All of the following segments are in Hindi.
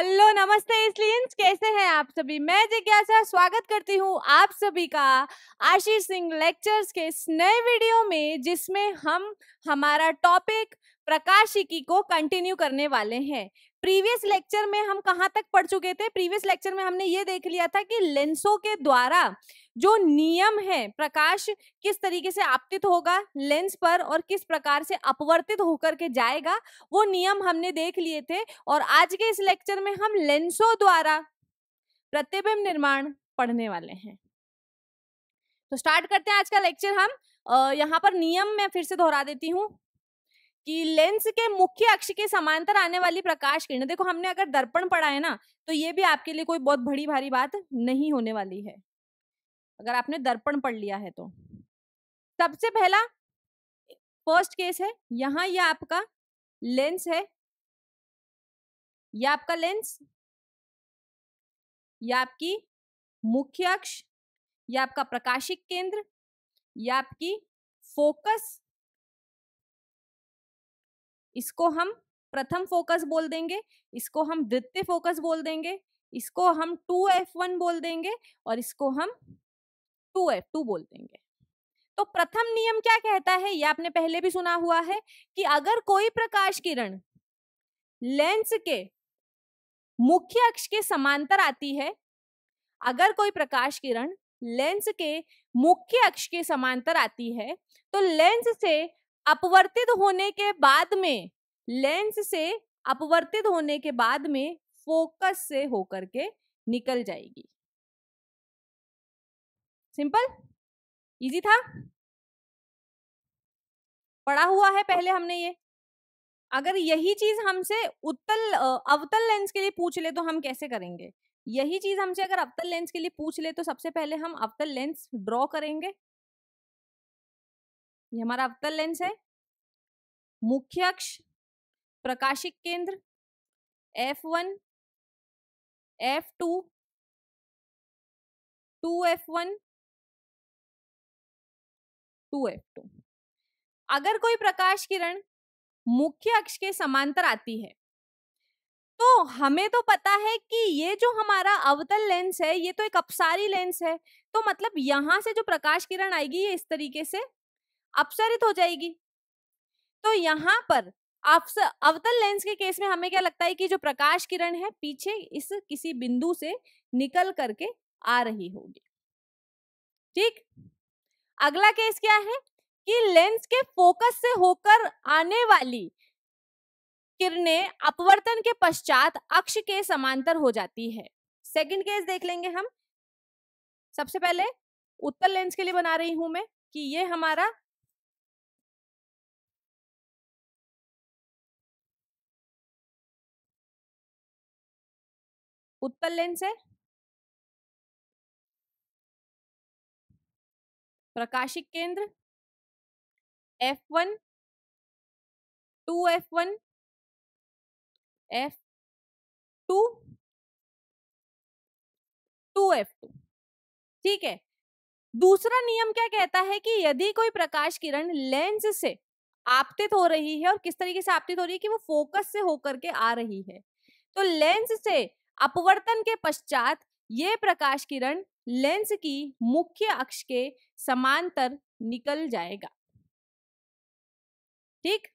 हेलो नमस्ते एस्लियंस, कैसे हैं आप सभी। मैं जिज्ञासा स्वागत करती हूं आप सभी का आशीष सिंह लेक्चर्स के इस नए वीडियो में, जिसमें हम हमारा टॉपिक प्रकाशिकी को कंटिन्यू करने वाले हैं। प्रीवियस लेक्चर में हम कहाँ तक पढ़ चुके थे। प्रीवियस लेक्चर में हमने ये देख लिया था कि लेंसों के द्वारा जो नियम है, प्रकाश किस तरीके से आपतित होगा लेंस पर और किस प्रकार से अपवर्तित होकर के जाएगा, वो नियम हमने देख लिए थे। और आज के इस लेक्चर में हम लेंसों द्वारा प्रतिबिंब निर्माण पढ़ने वाले हैं। तो स्टार्ट करते हैं आज का लेक्चर। हम यहाँ पर नियम में फिर से दोहरा देती हूँ कि लेंस के मुख्य अक्ष के समांतर आने वाली प्रकाश किरण, देखो हमने अगर दर्पण पढ़ा है ना, तो ये भी आपके लिए कोई बहुत बड़ी भारी बात नहीं होने वाली है अगर आपने दर्पण पढ़ लिया है तो। सबसे पहला फर्स्ट केस है, यहाँ ये आपका लेंस है, यह आपका लेंस, यह आपकी मुख्य अक्ष, यह आपका प्रकाशिक केंद्र, यह आपकी फोकस, इसको हम प्रथम फोकस बोल देंगे, इसको हम द्वितीय फोकस बोल देंगे, इसको हम 2F1 बोल देंगे और इसको हम 2F2 बोल देंगे। तो प्रथम नियम क्या कहता है, ये आपने पहले भी सुना हुआ है कि अगर कोई प्रकाश किरण लेंस के मुख्य अक्ष के समांतर आती है, अगर कोई प्रकाश किरण लेंस के मुख्य अक्ष के समांतर आती है तो लेंस से अपवर्तित होने के बाद में, लेंस से अपवर्तित होने के बाद में फोकस से होकर के निकल जाएगी। सिंपल, इजी था, पढ़ा हुआ है पहले हमने ये। अगर यही चीज हमसे उत्तल अवतल लेंस के लिए पूछ ले तो हम कैसे करेंगे। यही चीज हमसे अगर अवतल लेंस के लिए पूछ ले तो सबसे पहले हम अवतल लेंस ड्रॉ करेंगे। ये हमारा अवतल लेंस है, मुख्य अक्ष, प्रकाशिक केंद्र, F1, F2, 2F1, 2F2। अगर कोई प्रकाश किरण मुख्य अक्ष के समांतर आती है तो हमें तो पता है कि ये जो हमारा अवतल लेंस है ये तो एक अपसारी लेंस है, तो मतलब यहां से जो प्रकाश किरण आएगी ये इस तरीके से अपसरित हो जाएगी। तो यहाँ पर अवतल लेंस के केस में हमें क्या लगता है कि जो प्रकाश किरण है पीछे इस किसी बिंदु से निकल करके आ रही होगी। ठीक, अगला केस क्या है कि लेंस के फोकस से होकर आने वाली किरणें अपवर्तन के पश्चात अक्ष के समांतर हो जाती है। सेकंड केस देख लेंगे हम। सबसे पहले उत्तल लेंस के लिए बना रही हूं मैं कि ये हमारा उत्तल लेंस है, प्रकाशिक केंद्र F1, 2F1, F2, 2F2। ठीक है। दूसरा नियम क्या कहता है कि यदि कोई प्रकाश किरण लेंस से आपतित हो रही है, और किस तरीके से आपतित हो रही है कि वो फोकस से होकर के आ रही है, तो लेंस से अपवर्तन के पश्चात ये प्रकाश किरण लेंस की मुख्य अक्ष के समांतर निकल जाएगा। ठीक,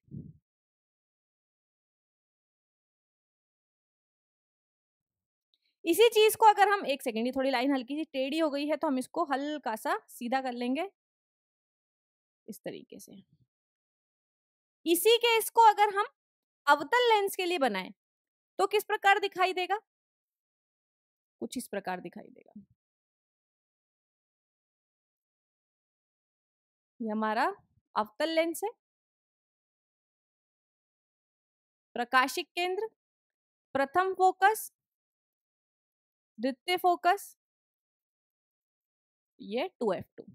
इसी चीज को अगर हम, एक सेकेंड, ये थोड़ी लाइन हल्की सी टेढ़ी हो गई है तो हम इसको हल्का सा सीधा कर लेंगे इस तरीके से। इसी के इसको अगर हम अवतल लेंस के लिए बनाएं तो किस प्रकार दिखाई देगा, कुछ इस प्रकार दिखाई देगा। ये हमारा अवतल लेंस है, प्रकाशिक केंद्र, प्रथम फोकस, द्वितीय फोकस, ये 2F2।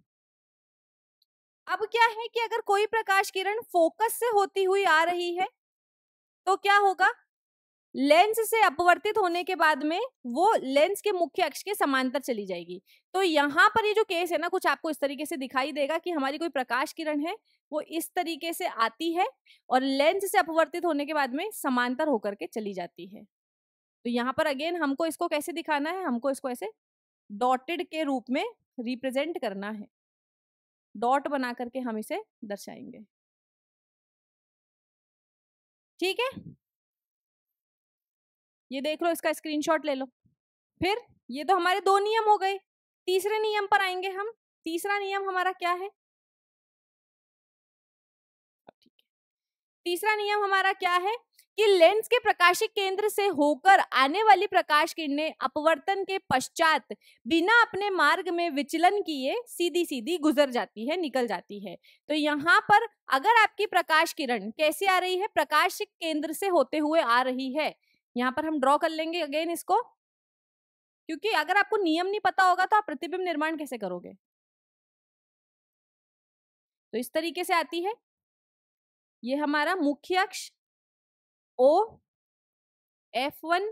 अब क्या है कि अगर कोई प्रकाश किरण फोकस से होती हुई आ रही है तो क्या होगा, लेंस से अपवर्तित होने के बाद में वो लेंस के मुख्य अक्ष के समांतर चली जाएगी। तो यहाँ पर ये जो केस है ना, कुछ आपको इस तरीके से दिखाई देगा कि हमारी कोई प्रकाश किरण है वो इस तरीके से आती है और लेंस से अपवर्तित होने के बाद में समांतर होकर के चली जाती है। तो यहाँ पर अगेन हमको इसको कैसे दिखाना है, हमको इसको ऐसे डॉटेड के रूप में रिप्रेजेंट करना है, डॉट बना करके हम इसे दर्शाएंगे। ठीक है, ये देख लो, इसका स्क्रीनशॉट ले लो। फिर ये तो हमारे दो नियम हो गए, तीसरे नियम पर आएंगे हम। तीसरा नियम हमारा क्या है, ठीक है, तीसरा नियम हमारा क्या है कि लेंस के प्रकाशिक केंद्र से होकर आने वाली प्रकाश किरणें अपवर्तन के पश्चात बिना अपने मार्ग में विचलन किए सीधी सीधी गुजर जाती है, निकल जाती है। तो यहाँ पर अगर आपकी प्रकाश किरण कैसे आ रही है, प्रकाशिक केंद्र से होते हुए आ रही है। यहाँ पर हम ड्रॉ कर लेंगे अगेन इसको, क्योंकि अगर आपको नियम नहीं पता होगा तो आप प्रतिबिंब निर्माण कैसे करोगे। तो इस तरीके से आती है, ये हमारा मुख्य अक्ष O, F1,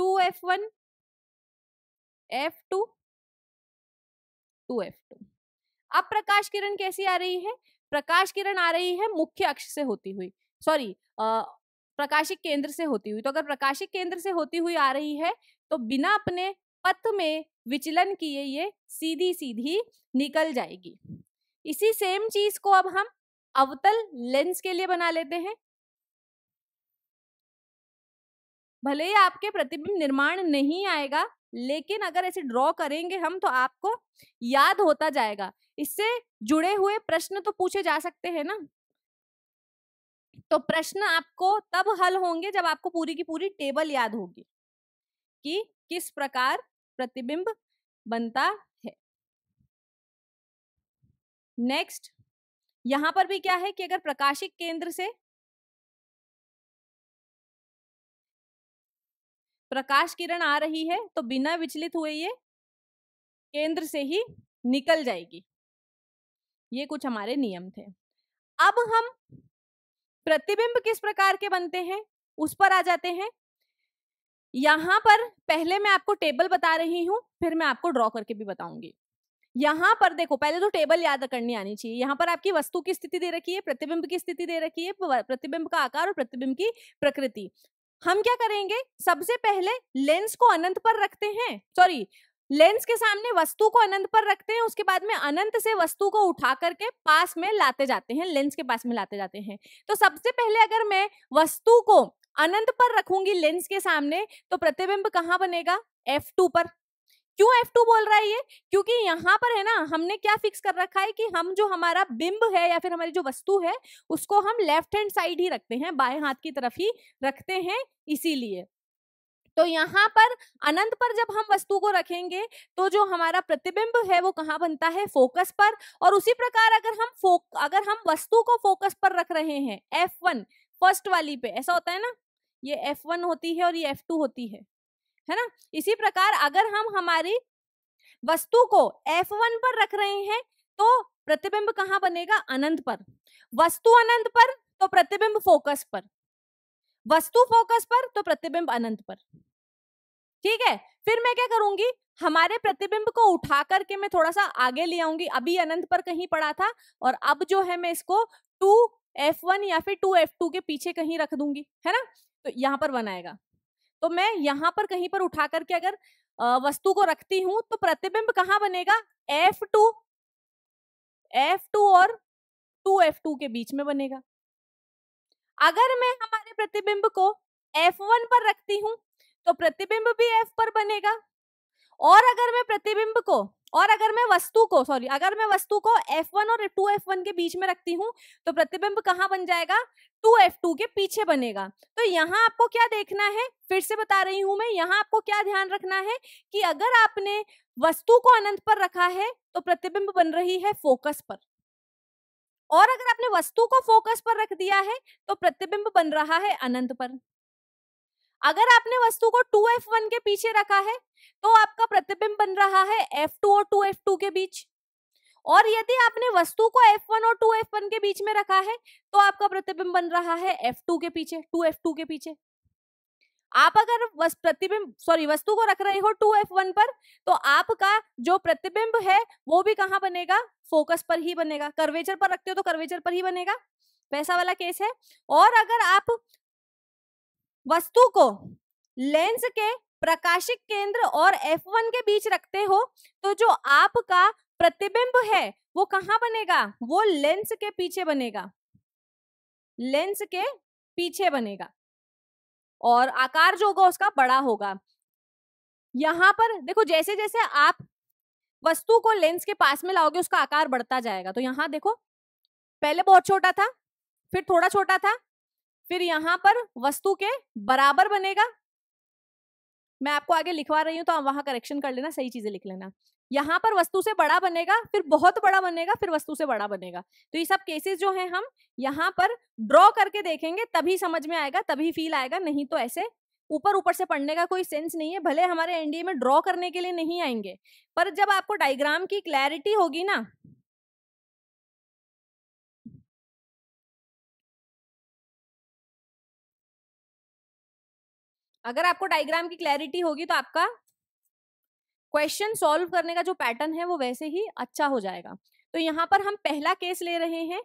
2F1, F2, 2F2। अब प्रकाश किरण कैसी आ रही है, प्रकाश किरण आ रही है मुख्य अक्ष से होती हुई, सॉरी प्रकाशिक केंद्र से होती हुई। तो अगर प्रकाशिक केंद्र से होती हुई आ रही है तो बिना अपने पथ में विचलन किए ये सीधी सीधी निकल जाएगी। इसी सेम चीज को अब हम अवतल लेंस के लिए बना लेते हैं। भले ही आपके प्रतिबिंब निर्माण नहीं आएगा, लेकिन अगर ऐसे ड्रॉ करेंगे हम तो आपको याद होता जाएगा। इससे जुड़े हुए प्रश्न तो पूछे जा सकते हैं ना, तो प्रश्न आपको तब हल होंगे जब आपको पूरी की पूरी टेबल याद होगी कि किस प्रकार प्रतिबिंब बनता है। नेक्स्ट, यहां पर भी क्या है कि अगर प्रकाशिक केंद्र से प्रकाश किरण आ रही है तो बिना विचलित हुए ये केंद्र से ही निकल जाएगी। ये कुछ हमारे नियम थे। अब हम प्रतिबिंब किस प्रकार के बनते हैं उस पर आ जाते हैं। यहाँ पर पहले मैं आपको टेबल बता रही हूँ, फिर मैं आपको ड्रॉ करके भी बताऊंगी। यहाँ पर देखो, पहले तो टेबल याद करनी आनी चाहिए। यहाँ पर आपकी वस्तु की स्थिति दे रखी है, प्रतिबिंब की स्थिति दे रखी है, प्रतिबिंब का आकार और प्रतिबिंब की प्रकृति। हम क्या करेंगे, सबसे पहले लेंस को अनंत पर रखते हैं, सॉरी लेंस के सामने वस्तु को अनंत पर रखते हैं। उसके बाद में अनंत से वस्तु को उठा करके पास में लाते जाते हैं, लेंस के पास में लाते जाते हैं। तो सबसे पहले अगर मैं वस्तु को अनंत पर रखूंगी लेंस के सामने तो प्रतिबिंब कहाँ बनेगा, F2 पर। क्यों F2 बोल रहा है ये, क्योंकि यहाँ पर है ना, हमने क्या फिक्स कर रखा है कि हम जो हमारा बिंब है या फिर हमारी जो वस्तु है उसको हम लेफ्ट हैंड साइड ही रखते हैं, बाएं हाथ की तरफ ही रखते हैं, इसीलिए। तो यहाँ पर अनंत पर जब हम वस्तु को रखेंगे तो जो हमारा प्रतिबिंब है वो कहाँ बनता है, फोकस पर। और उसी प्रकार अगर हम वस्तु को फोकस पर रख रहे हैं F1 फर्स्ट वाली पे, ऐसा होता है ना, ये F1 होती है और ये F2 होती है ना। इसी प्रकार अगर हम हमारी वस्तु को F1 पर रख रहे हैं तो प्रतिबिंब कहाँ बनेगा, अनंत पर। वस्तु अनंत पर तो प्रतिबिंब फोकस पर, वस्तु फोकस पर तो प्रतिबिंब अनंत पर। ठीक है, फिर मैं क्या करूंगी, हमारे प्रतिबिंब को उठा करके मैं थोड़ा सा आगे ले आऊंगी। अभी अनंत पर कहीं पड़ा था और अब जो है मैं इसको 2F1 या फिर 2F2 के पीछे कहीं रख दूंगी, है ना। तो यहाँ पर बनाएगा, तो मैं यहाँ पर कहीं पर उठा करके अगर वस्तु को रखती हूँ तो प्रतिबिंब कहाँ बनेगा, F2 और 2F2 के बीच में बनेगा। अगर मैं हमारे प्रतिबिंब को F1 पर रखती हूँ तो प्रतिबिंब भी F पर बनेगा। और अगर मैं प्रतिबिंब को और अगर मैं वस्तु को सॉरी अगर मैं वस्तु को F1 और 2F1 के बीच में रखती हूँ तो प्रतिबिंब कहाँ बन जाएगा, 2F2 के पीछे बनेगा। तो यहाँ आपको क्या देखना है, फिर से बता रही हूँ मैं, यहाँ आपको क्या ध्यान रखना है कि अगर आपने वस्तु को अनंत पर रखा है तो प्रतिबिंब बन रही है फोकस पर, और अगर आपने वस्तु को फोकस पर रख दिया है तो प्रतिबिंब बन रहा है अनंत पर। अगर आपने वस्तु को 2F1 के पीछे रखा है तो आपका प्रतिबिंब बन रहा है F2 और 2F2 के बीच, और यदि आपने वस्तु को F1 और 2F1 के बीच में रखा है तो आपका प्रतिबिंब बन रहा है F2 के पीछे, 2F2 के पीछे। आप अगर वस्तु को रख रहे हो 2F1 पर तो आपका जो प्रतिबिंब है वो भी कहाँ बनेगा, फोकस पर ही बनेगा। कर्वेचर पर रखते हो तो कर्वेचर पर ही बनेगा, वैसा वाला केस है। और अगर आप वस्तु को लेंस के प्रकाशिक केंद्र और F1 के बीच रखते हो तो जो आपका प्रतिबिंब है वो कहाँ बनेगा? वो लेंस के पीछे बनेगा, लेंस के पीछे बनेगा और आकार जो होगा उसका बड़ा होगा। यहाँ पर देखो जैसे जैसे आप वस्तु को लेंस के पास में लाओगे उसका आकार बढ़ता जाएगा। तो यहाँ देखो पहले बहुत छोटा था, फिर थोड़ा छोटा था, फिर यहाँ पर वस्तु के बराबर बनेगा। मैं आपको आगे लिखवा रही हूँ तो आप वहां करेक्शन कर लेना, सही चीजें लिख लेना। यहाँ पर वस्तु से बड़ा बनेगा, फिर बहुत बड़ा बनेगा, फिर वस्तु से बड़ा बनेगा। तो ये सब केसेस जो हैं हम यहाँ पर ड्रॉ करके देखेंगे, तभी समझ में आएगा, तभी फील आएगा। नहीं तो ऐसे ऊपर ऊपर से पढ़ने का कोई सेंस नहीं है। भले हमारे एनडीए में ड्रॉ करने के लिए नहीं आएंगे, पर जब आपको डायग्राम की क्लैरिटी होगी ना, अगर आपको डायग्राम की क्लैरिटी होगी तो आपका क्वेश्चन सॉल्व करने का जो पैटर्न है वो वैसे ही अच्छा हो जाएगा। तो यहाँ पर हम पहला केस ले रहे हैं।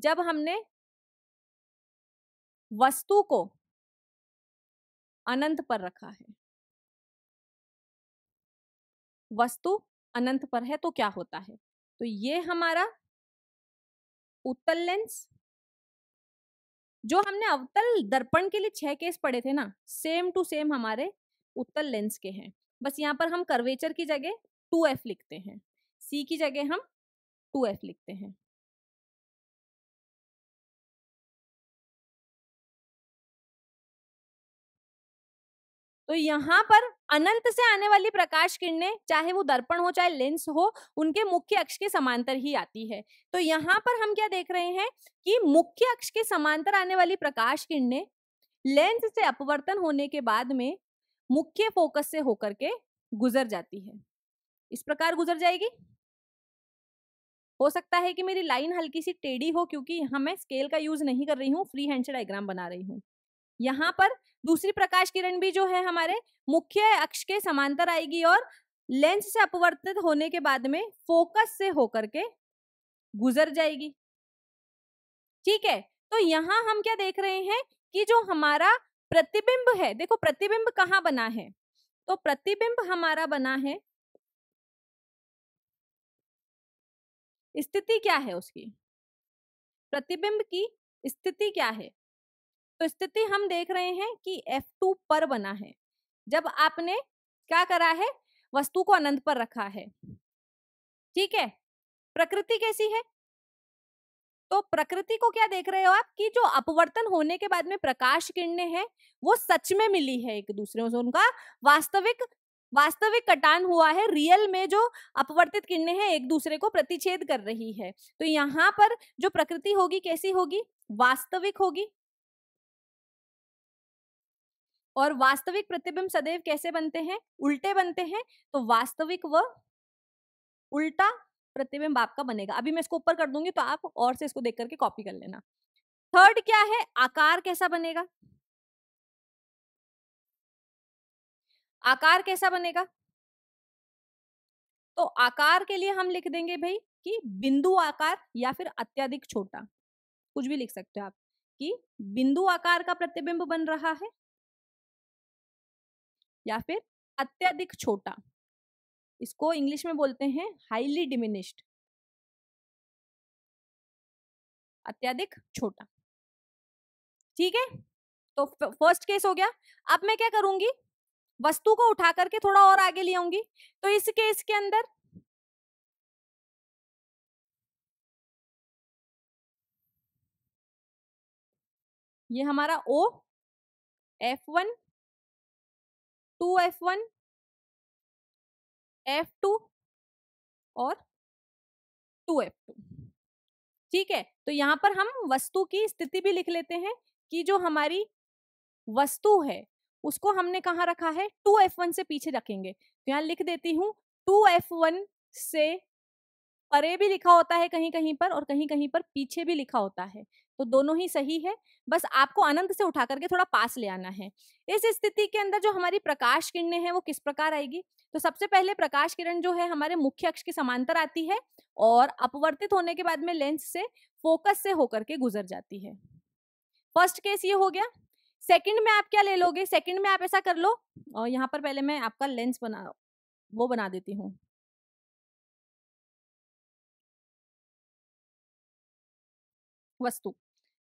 जब हमने वस्तु को अनंत पर रखा है, वस्तु अनंत पर है तो क्या होता है? तो ये हमारा उत्तल लेंस, जो हमने अवतल दर्पण के लिए 6 केस पढ़े थे ना, सेम टू सेम हमारे उत्तल लेंस के हैं। बस यहाँ पर हम कर्वेचर की जगह 2F लिखते हैं, C की जगह हम 2F लिखते हैं। तो यहाँ पर अनंत से आने वाली प्रकाश किरणें, चाहे वो दर्पण हो चाहे लेंस हो, उनके मुख्य अक्ष के समांतर ही आती है। तो यहाँ पर हम क्या देख रहे हैं कि मुख्य अक्ष के समांतर आने वाली प्रकाश किरणें लेंस से अपवर्तन होने के बाद में मुख्य फोकस से होकर के गुजर जाती है। इस प्रकार गुजर जाएगी। हो सकता है कि मेरी लाइन हल्की सी टेढ़ी हो, क्योंकि यहाँ मैं स्केल का यूज नहीं कर रही हूँ, फ्री हैंड से डायग्राम बना रही हूँ। यहाँ पर दूसरी प्रकाश किरण भी जो है हमारे मुख्य अक्ष के समांतर आएगी और लेंस से अपवर्तित होने के बाद में फोकस से होकर के गुजर जाएगी। ठीक है, तो यहाँ हम क्या देख रहे हैं कि जो हमारा प्रतिबिंब है, देखो प्रतिबिंब कहाँ बना है? तो प्रतिबिंब हमारा बना है, स्थिति क्या है उसकी, प्रतिबिंब की स्थिति क्या है? तो स्थिति हम देख रहे हैं कि F2 पर बना है। जब आपने क्या करा है, वस्तु को अनंत पर रखा है, ठीक है। प्रकृति कैसी है? तो प्रकृति को क्या देख रहे हो आप कि जो अपवर्तन होने के बाद में प्रकाश किरणें हैं वो सच में मिली है एक दूसरे से, उनका वास्तविक कटान हुआ है। रियल में जो अपवर्तित किरणें हैं एक दूसरे को प्रतिच्छेद कर रही है। तो यहाँ पर जो प्रकृति होगी कैसी होगी? वास्तविक होगी। और वास्तविक प्रतिबिंब सदैव कैसे बनते हैं? उल्टे बनते हैं। तो वास्तविक व उल्टा प्रतिबिंब आपका बनेगा। अभी मैं इसको ऊपर कर दूंगी तो आप और से इसको देख करके कॉपी कर लेना। थर्ड क्या है? आकार कैसा बनेगा? आकार कैसा बनेगा? तो आकार के लिए हम लिख देंगे भाई कि बिंदु आकार या फिर अत्यधिक छोटा, कुछ भी लिख सकते हो आप कि बिंदु आकार का प्रतिबिंब बन रहा है या फिर अत्यधिक छोटा। इसको इंग्लिश में बोलते हैं हाईली डिमिनिश्ड, अत्यधिक छोटा। ठीक है, तो फर्स्ट केस हो गया। अब मैं क्या करूंगी, वस्तु को उठा करके थोड़ा और आगे ले आऊंगी। तो इस केस के अंदर ये हमारा O, F1, 2F1, F2 और 2F2। ठीक है, तो यहाँ पर हम वस्तु की स्थिति भी लिख लेते हैं कि जो हमारी वस्तु है उसको हमने कहाँ रखा है? 2F1 से पीछे रखेंगे। तो यहाँ लिख देती हूँ 2F1 से परे भी लिखा होता है कहीं कहीं पर, और कहीं कहीं पर पीछे भी लिखा होता है। तो दोनों ही सही है, बस आपको अनंत से उठा करके थोड़ा पास ले आना है। इस स्थिति के अंदर जो हमारी प्रकाश किरणें हैं वो किस प्रकार आएगी? तो सबसे पहले प्रकाश किरण जो है हमारे मुख्य अक्ष के समांतर आती है और अपवर्तित होने के बाद में लेंस से फोकस से होकर के गुजर जाती है। फर्स्ट केस ये हो गया। सेकंड में आप क्या ले लोगे, सेकंड में आप ऐसा कर लो, और यहाँ पर पहले मैं आपका लेंस बना वो बना देती हूँ। वस्तु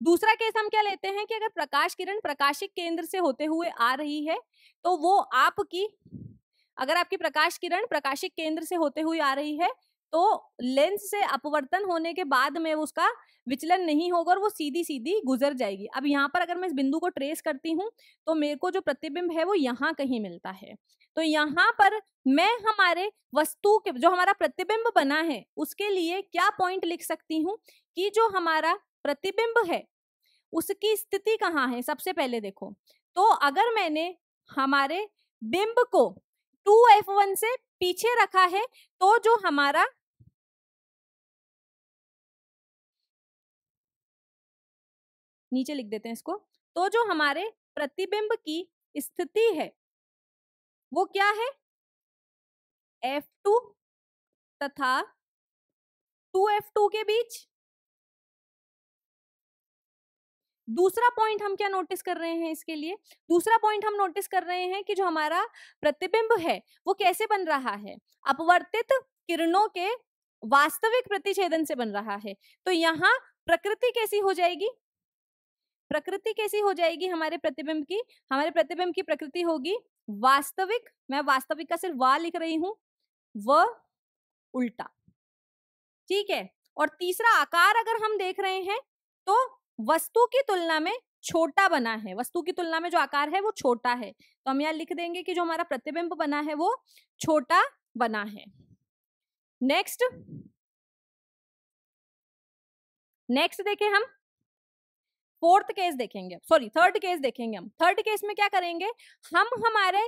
दूसरा केस हम क्या लेते हैं कि अगर प्रकाश किरण प्रकाशिक केंद्र से होते हुए आ रही है तो वो आपकी, अगर आपकी प्रकाश किरण प्रकाशिक केंद्र से होते हुए आ रही है तो लेंस से अपवर्तन होने के बाद में उसका विचलन नहीं होगा और वो सीधी सीधी गुजर जाएगी। अब यहाँ पर अगर मैं इस बिंदु को ट्रेस करती हूँ तो मेरे को जो प्रतिबिंब है वो यहाँ कहीं मिलता है, तो यहाँ पर मैं हमारे वस्तु के जो हमारा प्रतिबिंब बना है उसके लिए क्या पॉइंट लिख सकती हूँ कि जो हमारा प्रतिबिंब है उसकी स्थिति कहाँ है। सबसे पहले देखो, तो अगर मैंने हमारे बिंब को 2F1 से पीछे रखा है तो जो हमारा नीचे लिख देते हैं इसको, तो जो हमारे प्रतिबिंब की स्थिति है वो क्या है, F2 तथा 2F2 के बीच। दूसरा पॉइंट हम क्या नोटिस कर रहे हैं इसके लिए, दूसरा पॉइंट हम नोटिस कर रहे हैं कि जो हमारा प्रतिबिंब है वो कैसे बन रहा है, अपवर्तित किरणों के वास्तविक प्रतिछेदन से बन रहा है। तो यहाँ प्रकृति कैसी हो जाएगी, प्रकृति कैसी हो जाएगी हमारे प्रतिबिंब की, हमारे प्रतिबिंब की प्रकृति होगी वास्तविक, मैं वास्तविक का सिर्फ वा लिख रही हूँ, व उल्टा, ठीक है। और तीसरा आकार अगर हम देख रहे हैं तो वस्तु की तुलना में छोटा बना है, वस्तु की तुलना में जो आकार है वो छोटा है, तो हम यहाँ लिख देंगे कि जो हमारा प्रतिबिंब बना है वो छोटा बना है। नेक्स्ट नेक्स्ट देखें हम फोर्थ केस देखेंगे, सॉरी थर्ड केस देखेंगे हम। थर्ड केस में क्या करेंगे, हम हमारे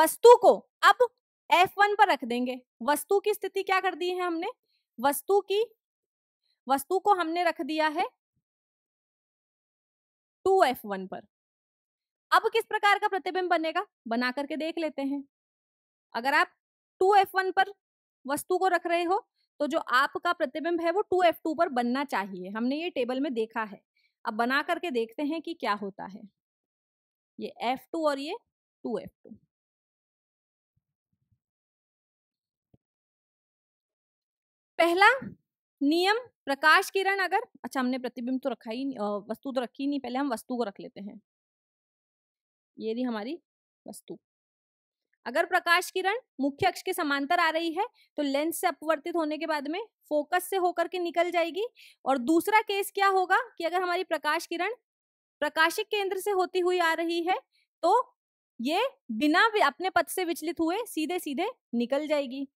वस्तु को अब F1 पर रख देंगे। वस्तु की स्थिति क्या कर दी है हमने, वस्तु को हमने रख दिया है 2F1 पर। अब किस प्रकार का प्रतिबिंब बनेगा, बना करके देख लेते हैं। अगर आप 2F1 पर वस्तु को रख रहे हो तो जो आपका प्रतिबिंब है वो 2F2 पर बनना चाहिए, हमने ये टेबल में देखा है। अब बना करके देखते हैं कि क्या होता है, ये F2 और ये 2F2। पहला नियम, प्रकाश किरण अगर, अच्छा हमने प्रतिबिंब तो रखा ही नहीं, वस्तु तो रखी नहीं, पहले हम वस्तु को रख लेते हैं। ये रही हमारी वस्तु। अगर प्रकाश किरण मुख्य अक्ष के समांतर आ रही है तो लेंस से अपवर्तित होने के बाद में फोकस से होकर के निकल जाएगी। और दूसरा केस क्या होगा कि अगर हमारी प्रकाश किरण प्रकाशिक केंद्र से होती हुई आ रही है तो ये बिना अपने पथ से विचलित हुए सीधे सीधे निकल जाएगी।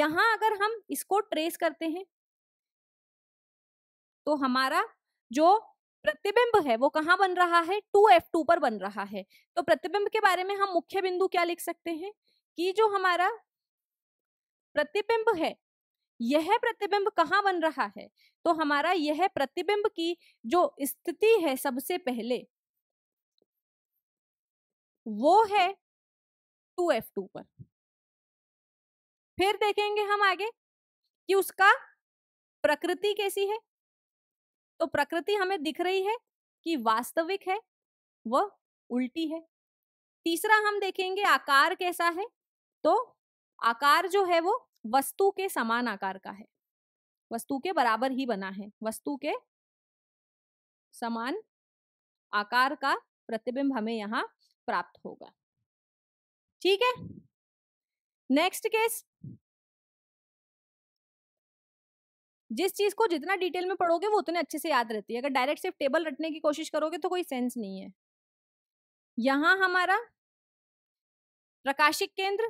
यहाँ अगर हम इसको ट्रेस करते हैं तो हमारा जो प्रतिबिंब है वो कहाँ बन रहा है, 2F2 पर बन रहा है। तो प्रतिबिंब के बारे में हम मुख्य बिंदु क्या लिख सकते हैं कि जो हमारा प्रतिबिंब है, यह प्रतिबिंब कहाँ बन रहा है, तो हमारा यह प्रतिबिंब की जो स्थिति है सबसे पहले वो है 2F2 पर। फिर देखेंगे हम आगे कि उसका प्रकृति कैसी है, तो प्रकृति हमें दिख रही है कि वास्तविक है वह उल्टी है। तीसरा हम देखेंगे आकार कैसा है, तो आकार जो है वो वस्तु के समान आकार का है, वस्तु के बराबर ही बना है, वस्तु के समान आकार का प्रतिबिंब हमें यहाँ प्राप्त होगा, ठीक है। नेक्स्ट केस, जिस चीज को जितना डिटेल में पढ़ोगे वो उतने अच्छे से याद रहती है, अगर डायरेक्ट सिर्फ टेबल रटने की कोशिश करोगे तो कोई सेंस नहीं है। यहाँ हमारा प्रकाशिक केंद्र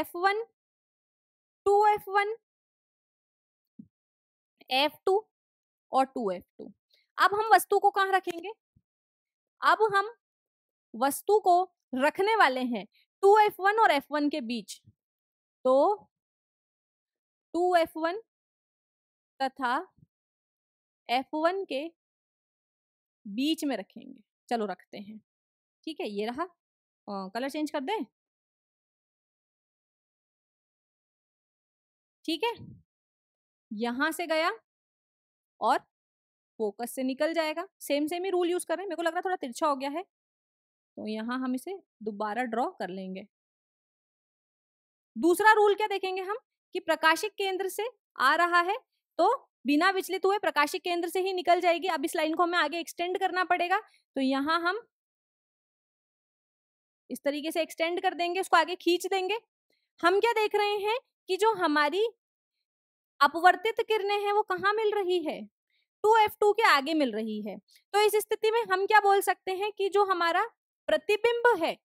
F1, 2F1, F2 और 2F2। अब हम वस्तु को कहाँ रखेंगे, अब हम वस्तु को रखने वाले हैं 2F1 और F1 के बीच, तो 2F1 तथा F1 के बीच में रखेंगे। चलो रखते हैं, ठीक है। ये रहा, कलर चेंज कर दें, ठीक है। यहाँ से गया और फोकस से निकल जाएगा। सेम ही रूल यूज कर रहे हैं, मेरे को लग रहा है थोड़ा तिरछा हो गया है, तो यहाँ हम इसे दोबारा ड्रॉ कर लेंगे। दूसरा रूल क्या देखेंगे हम कि प्रकाशिक केंद्र से आ रहा है तो बिना विचलित हुए प्रकाशिक केंद्र से ही निकल जाएगी। अब इस लाइन को हमें आगे एक्सटेंड करना पड़ेगा, तो यहाँ हम इस तरीके से एक्सटेंड कर देंगे, उसको आगे खींच देंगे। हम क्या देख रहे हैं कि जो हमारी अपवर्तित किरणें हैं वो कहाँ मिल रही है, 2F2 के आगे मिल रही है। तो इस स्थिति में हम क्या बोल सकते हैं कि जो हमारा प्रतिबिंब है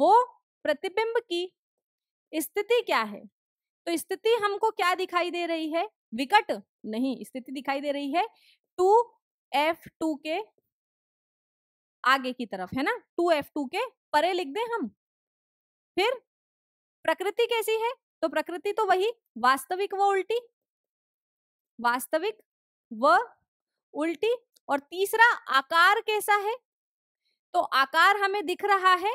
वो प्रतिबिंब की स्थिति क्या है, तो स्थिति हमको क्या दिखाई दे रही है, विकट नहीं, स्थिति दिखाई दे रही है 2F2 के आगे की तरफ, है ना, 2F2 के परे लिख दें हम। फिर प्रकृति कैसी है, तो प्रकृति तो वही वास्तविक व उल्टी, वास्तविक व उल्टी। और तीसरा आकार कैसा है, तो आकार हमें दिख रहा है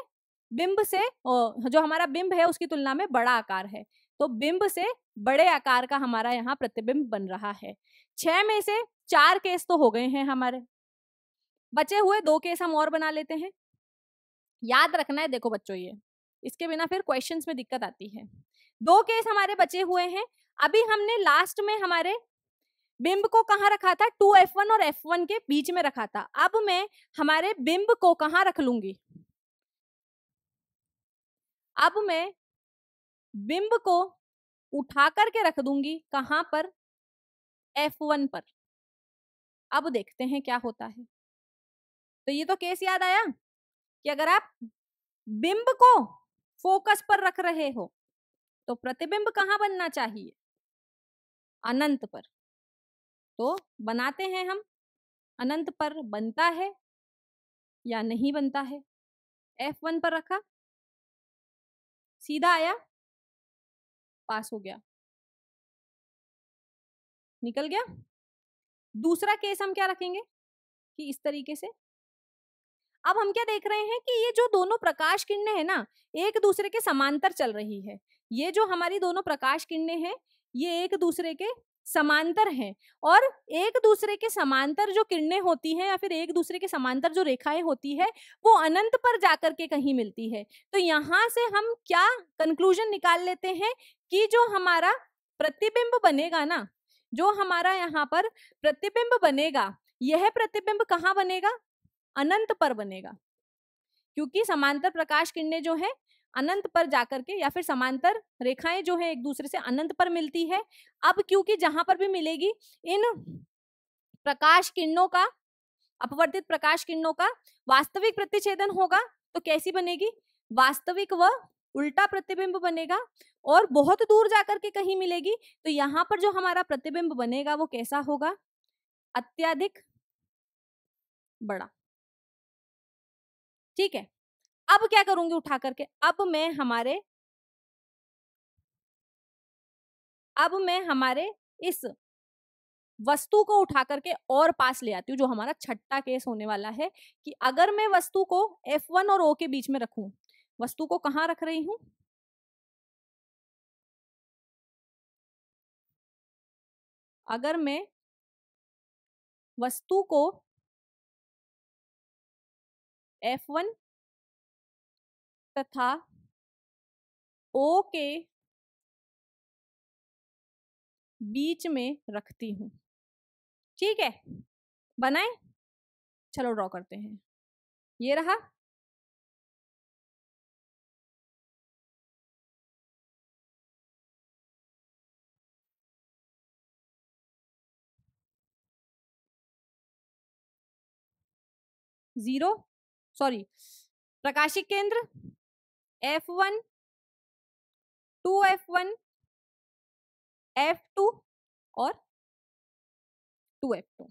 बिंब से, जो हमारा बिंब है उसकी तुलना में बड़ा आकार है, तो बिंब से बड़े आकार का हमारा यहाँ प्रतिबिंब बन रहा है। 6 में से 4 केस तो हो गए हैं हमारे, बचे हुए 2 केस हम और बना लेते हैं। याद रखना है देखो बच्चों, ये इसके बिना फिर क्वेश्चंस में दिक्कत आती है। 2 केस हमारे बचे हुए हैं। अभी हमने लास्ट में हमारे बिंब को कहाँ रखा था, 2F1 और F1 के बीच में रखा था। अब मैं हमारे बिंब को कहाँ रख लूंगी, अब मैं बिंब को उठा करके रख दूंगी कहाँ पर, F1 पर। अब देखते हैं क्या होता है। तो ये तो केस याद आया कि अगर आप बिंब को फोकस पर रख रहे हो तो प्रतिबिंब कहाँ बनना चाहिए, अनंत पर। तो बनाते हैं हम, अनंत पर बनता है या नहीं बनता है। F1 पर रखा, सीधा आया, पास हो गया, निकल गया। दूसरा केस हम क्या रखेंगे कि इस तरीके से। अब हम क्या देख रहे हैं कि ये जो दोनों प्रकाश किरणें हैं ना, एक दूसरे के समांतर चल रही है। ये जो हमारी दोनों प्रकाश किरणें हैं ये एक दूसरे के समांतर हैं, और एक दूसरे के समांतर जो किरणें होती हैं या फिर एक दूसरे के समांतर जो रेखाएं होती है वो अनंत पर जाकर के कहीं मिलती है। तो यहाँ से हम क्या कंक्लूजन निकाल लेते हैं कि जो हमारा प्रतिबिंब बनेगा ना, जो हमारा यहाँ पर प्रतिबिंब बनेगा, यह प्रतिबिंब कहाँ बनेगा, अनंत पर बनेगा, क्योंकि समांतर प्रकाश किरणें जो है अनंत पर जाकर के या फिर समांतर रेखाएं जो है एक दूसरे से अनंत पर मिलती है। अब क्योंकि जहां पर भी मिलेगी इन प्रकाश किरणों का, अपवर्तित प्रकाश किरणों का वास्तविक प्रतिच्छेदन होगा, तो कैसी बनेगी, वास्तविक व उल्टा प्रतिबिंब बनेगा। और बहुत दूर जाकर के कहीं मिलेगी तो यहाँ पर जो हमारा प्रतिबिंब बनेगा वो कैसा होगा, अत्यधिक बड़ा। ठीक है, अब क्या करूंगी उठा करके, अब मैं हमारे इस वस्तु को उठा करके और पास ले आती हूँ, जो हमारा छठा केस होने वाला है कि अगर मैं वस्तु को F1 और O के बीच में रखूं, वस्तु को कहाँ रख रही हूं, अगर मैं वस्तु को F1 तथा O के बीच में रखती हूं। ठीक है, बनाए, चलो ड्रॉ करते हैं। ये रहा, प्रकाशिक केंद्र F1, 2F1, F2 और 2F2।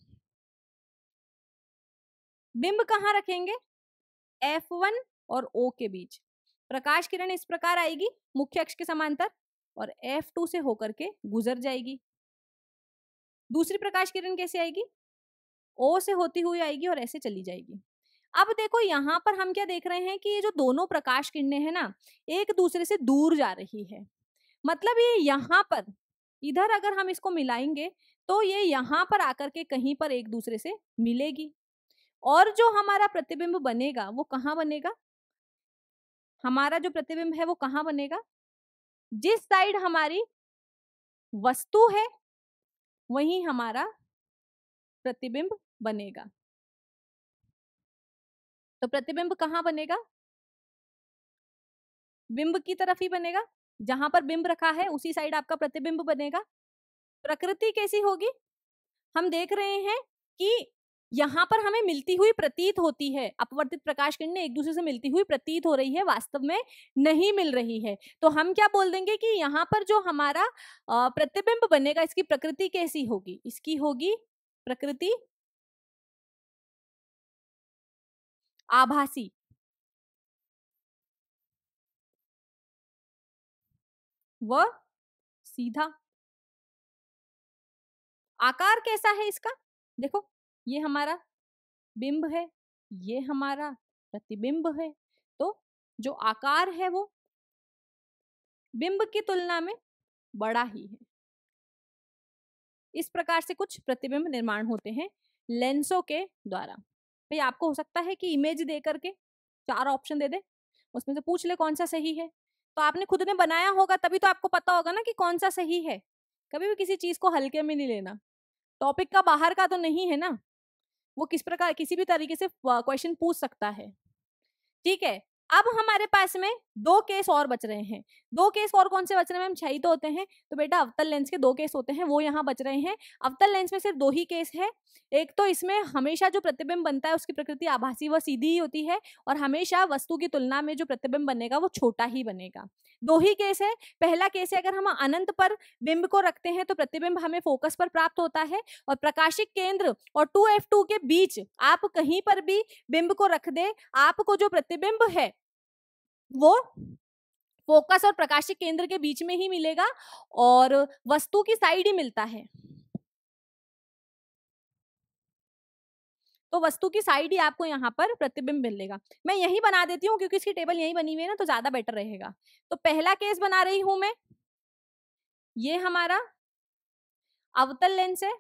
बिंब कहाँ रखेंगे, F1 और O के बीच। प्रकाश किरण इस प्रकार आएगी मुख्य अक्ष के समांतर और F2 से होकर के गुजर जाएगी। दूसरी प्रकाश किरण कैसे आएगी, O से होती हुई आएगी और ऐसे चली जाएगी। अब देखो यहाँ पर हम क्या देख रहे हैं कि ये जो दोनों प्रकाश किरणें हैं ना, एक दूसरे से दूर जा रही है। मतलब ये यहाँ पर इधर अगर हम इसको मिलाएंगे तो ये यहाँ पर आकर के कहीं पर एक दूसरे से मिलेगी। और जो हमारा प्रतिबिंब बनेगा वो कहाँ बनेगा, हमारा जो प्रतिबिंब है वो कहाँ बनेगा, जिस साइड हमारी वस्तु है वहीं हमारा प्रतिबिंब बनेगा। तो प्रतिबिंब कहाँ बनेगा, बिंब की तरफ ही बनेगा, जहां पर बिंब रखा है उसी साइड आपका प्रतिबिंब बनेगा। प्रकृति कैसी होगी, हम देख रहे हैं कि यहाँ पर हमें मिलती हुई प्रतीत होती है, अपवर्तित प्रकाश किरणें एक दूसरे से मिलती हुई प्रतीत हो रही है, वास्तव में नहीं मिल रही है। तो हम क्या बोल देंगे कि यहाँ पर जो हमारा प्रतिबिंब बनेगा इसकी प्रकृति कैसी होगी, इसकी होगी प्रकृति आभासी। वह सीधा, आकार कैसा है इसका, देखो ये हमारा बिंब है, ये हमारा प्रतिबिंब है, तो जो आकार है वो बिंब की तुलना में बड़ा ही है। इस प्रकार से कुछ प्रतिबिंब निर्माण होते हैं लेंसों के द्वारा। भाई आपको हो सकता है कि इमेज दे करके चार ऑप्शन दे दे, उसमें से पूछ ले कौन सा सही है, तो आपने खुद ने बनाया होगा तभी तो आपको पता होगा ना कि कौन सा सही है। कभी भी किसी चीज को हल्के में नहीं लेना, टॉपिक का बाहर का तो नहीं है ना, वो किस प्रकार किसी भी तरीके से क्वेश्चन पूछ सकता है। ठीक है, अब हमारे पास में दो केस और बच रहे हैं। दो केस और कौन से बच रहे हैं, हम छह तो होते हैं, तो बेटा अवतल लेंस के दो केस होते हैं वो यहाँ बच रहे हैं। अवतल लेंस में सिर्फ दो ही केस है, एक तो इसमें हमेशा जो प्रतिबिंब बनता है उसकी प्रकृति आभासी व सीधी ही होती है, और हमेशा वस्तु की तुलना में जो प्रतिबिंब बनेगा वो छोटा ही बनेगा। दो ही केस है। पहला केस है, अगर हम अनंत पर बिंब को रखते हैं तो प्रतिबिंब हमें फोकस पर प्राप्त होता है, और प्रकाशिक केंद्र और 2F2 के बीच आप कहीं पर भी बिंब को रख दे, आपको जो प्रतिबिंब है वो फोकस और प्रकाशिक केंद्र के बीच में ही मिलेगा और वस्तु की साइड ही मिलता है, तो वस्तु की साइड ही आपको यहाँ पर प्रतिबिंब मिलेगा। मैं यही बना देती हूँ क्योंकि इसकी टेबल यही बनी हुई है ना, तो ज्यादा बेटर रहेगा। तो पहला केस बना रही हूं मैं, ये हमारा अवतल लेंस है।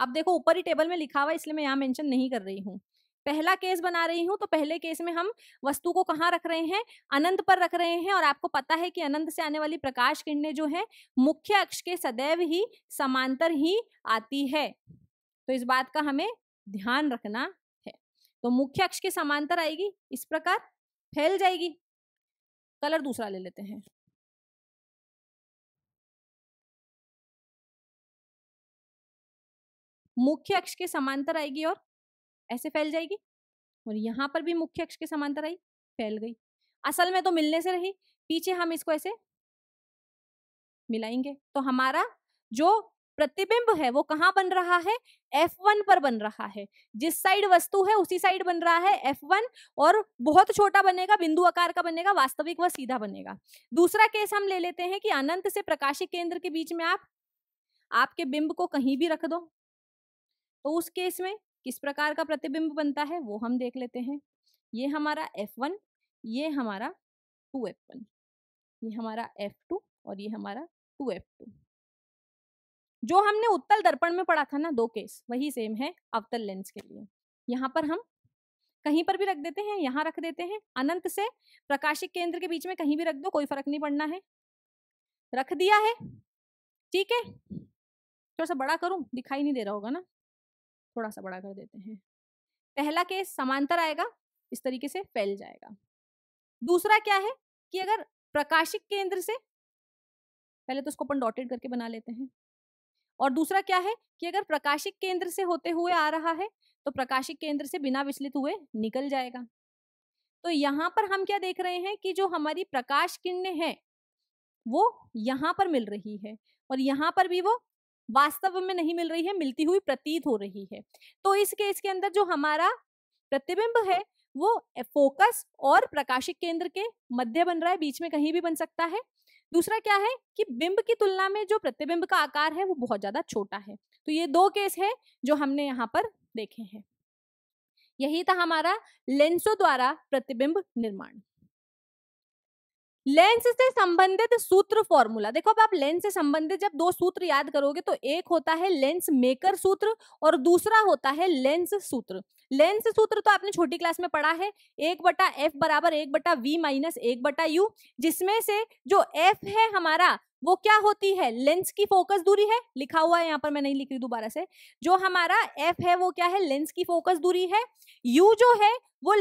अब देखो ऊपर ही टेबल में लिखा हुआ इसलिए मैं यहाँ मेंशन नहीं कर रही हूँ, पहला केस बना रही हूँ। तो पहले केस में हम वस्तु को कहाँ रख रहे हैं, अनंत पर रख रहे हैं, और आपको पता है कि अनंत से आने वाली प्रकाश किरणें जो है मुख्य अक्ष के सदैव ही समांतर ही आती है, तो इस बात का हमें ध्यान रखना है। तो मुख्य अक्ष के समांतर आएगी, इस प्रकार फैल जाएगी। कलर दूसरा ले लेते हैं, मुख्य अक्ष के समांतर आएगी और ऐसे फैल जाएगी, और यहाँ पर भी मुख्य अक्ष के समांतर आई, फैल गई। असल में तो मिलने से रही, पीछे हम इसको ऐसे मिलाएंगे तो हमारा जो प्रतिबिंब है वो कहाँ बन रहा है, F1 पर बन रहा है। जिस साइड वस्तु है उसी साइड बन रहा है F1, और बहुत छोटा बनेगा, बिंदु आकार का बनेगा, वास्तविक व सीधा बनेगा। दूसरा केस हम ले लेते हैं कि अनंत से प्रकाशिक केंद्र के बीच में आपके बिंब को कहीं भी रख दो, तो उस केस में किस प्रकार का प्रतिबिंब बनता है वो हम देख लेते हैं। ये हमारा F1, ये हमारा 2F1, ये हमारा F2 और ये हमारा 2F2, जो हमने उत्तल दर्पण में पढ़ा था ना, दो केस वही सेम है अवतल लेंस के लिए। यहाँ पर हम कहीं पर भी रख देते हैं, यहाँ रख देते हैं, अनंत से प्रकाशिक केंद्र के बीच में कहीं भी रख दो, कोई फर्क नहीं पड़ना है, रख दिया है। ठीक है, थोड़ा सा बड़ा करूँ, दिखाई नहीं दे रहा होगा ना, थोड़ा सा बड़ा कर देते हैं। पहला केस समांतर आएगा, इस तरीके से फैल जाएगा। दूसरा क्या है कि अगर प्रकाशिक केंद्र से, पहले तो इसको अपन डॉटेड करके बना लेते हैं, और दूसरा क्या है कि अगर प्रकाशिक केंद्र से होते हुए आ रहा है तो प्रकाशिक केंद्र से बिना विचलित हुए निकल जाएगा। तो यहाँ पर हम क्या देख रहे हैं कि जो हमारी प्रकाश किरणें हैं वो यहाँ पर मिल रही है, और यहाँ पर भी वो वास्तव में नहीं मिल रही है, मिलती हुई प्रतीत हो रही है। तो इस केस के अंदर जो हमारा प्रतिबिंब है वो फोकस और प्रकाशिक केंद्र के मध्य बन रहा है, बीच में कहीं भी बन सकता है। दूसरा क्या है कि बिंब की तुलना में जो प्रतिबिंब का आकार है वो बहुत ज्यादा छोटा है। तो ये दो केस है जो हमने यहाँ पर देखे हैं। यही था हमारा लेंसों द्वारा प्रतिबिंब निर्माण। लेंस से संबंधित सूत्र फॉर्मूला। देखो अब आप लेंस से संबंधित जब दो सूत्र याद करोगे तो एक होता है लेंस मेकर सूत्र और दूसरा होता है लेंस सूत्र। लेंस सूत्र तो आपने छोटी क्लास में पढ़ा है, 1/f = 1/v - 1/u, जिसमें से जो f है हमारा वो क्या होती है, लेंस की फोकस दूरी है, लिखा हुआ है यहाँ पर, मैं नहीं लिख रही दोबारा से। जो हमारा f है वो क्या है, लेंस की फोकस दूरी है। u जो है वो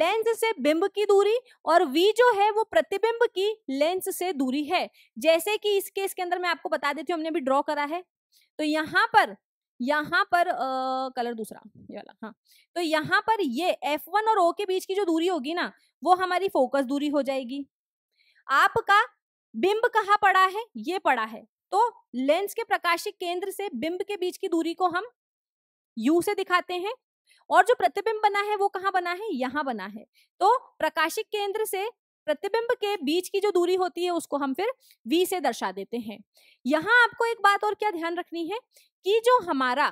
लेंस से बिंब की दूरी, और v जो है वो प्रतिबिंब की लेंस से दूरी है। जैसे कि इस केस के अंदर मैं आपको बता देती हूँ, हमने भी ड्रॉ करा है, तो यहाँ पर कलर दूसरा ये वाला, हाँ, तो यहाँ पर ये f1 और o के बीच की जो दूरी होगी ना वो हमारी फोकस दूरी हो जाएगी। आपका बिंब कहाँ पड़ा है, ये पड़ा है, तो लेंस के प्रकाशिक केंद्र से बिंब के बीच की दूरी को हम u से दिखाते हैं, और जो प्रतिबिंब बना है वो कहाँ बना है, यहाँ बना है, तो प्रकाशिक केंद्र से प्रतिबिंब के बीच की जो दूरी होती है उसको हम फिर v से दर्शा देते हैं। यहाँ आपको एक बात और क्या ध्यान रखनी है कि जो हमारा,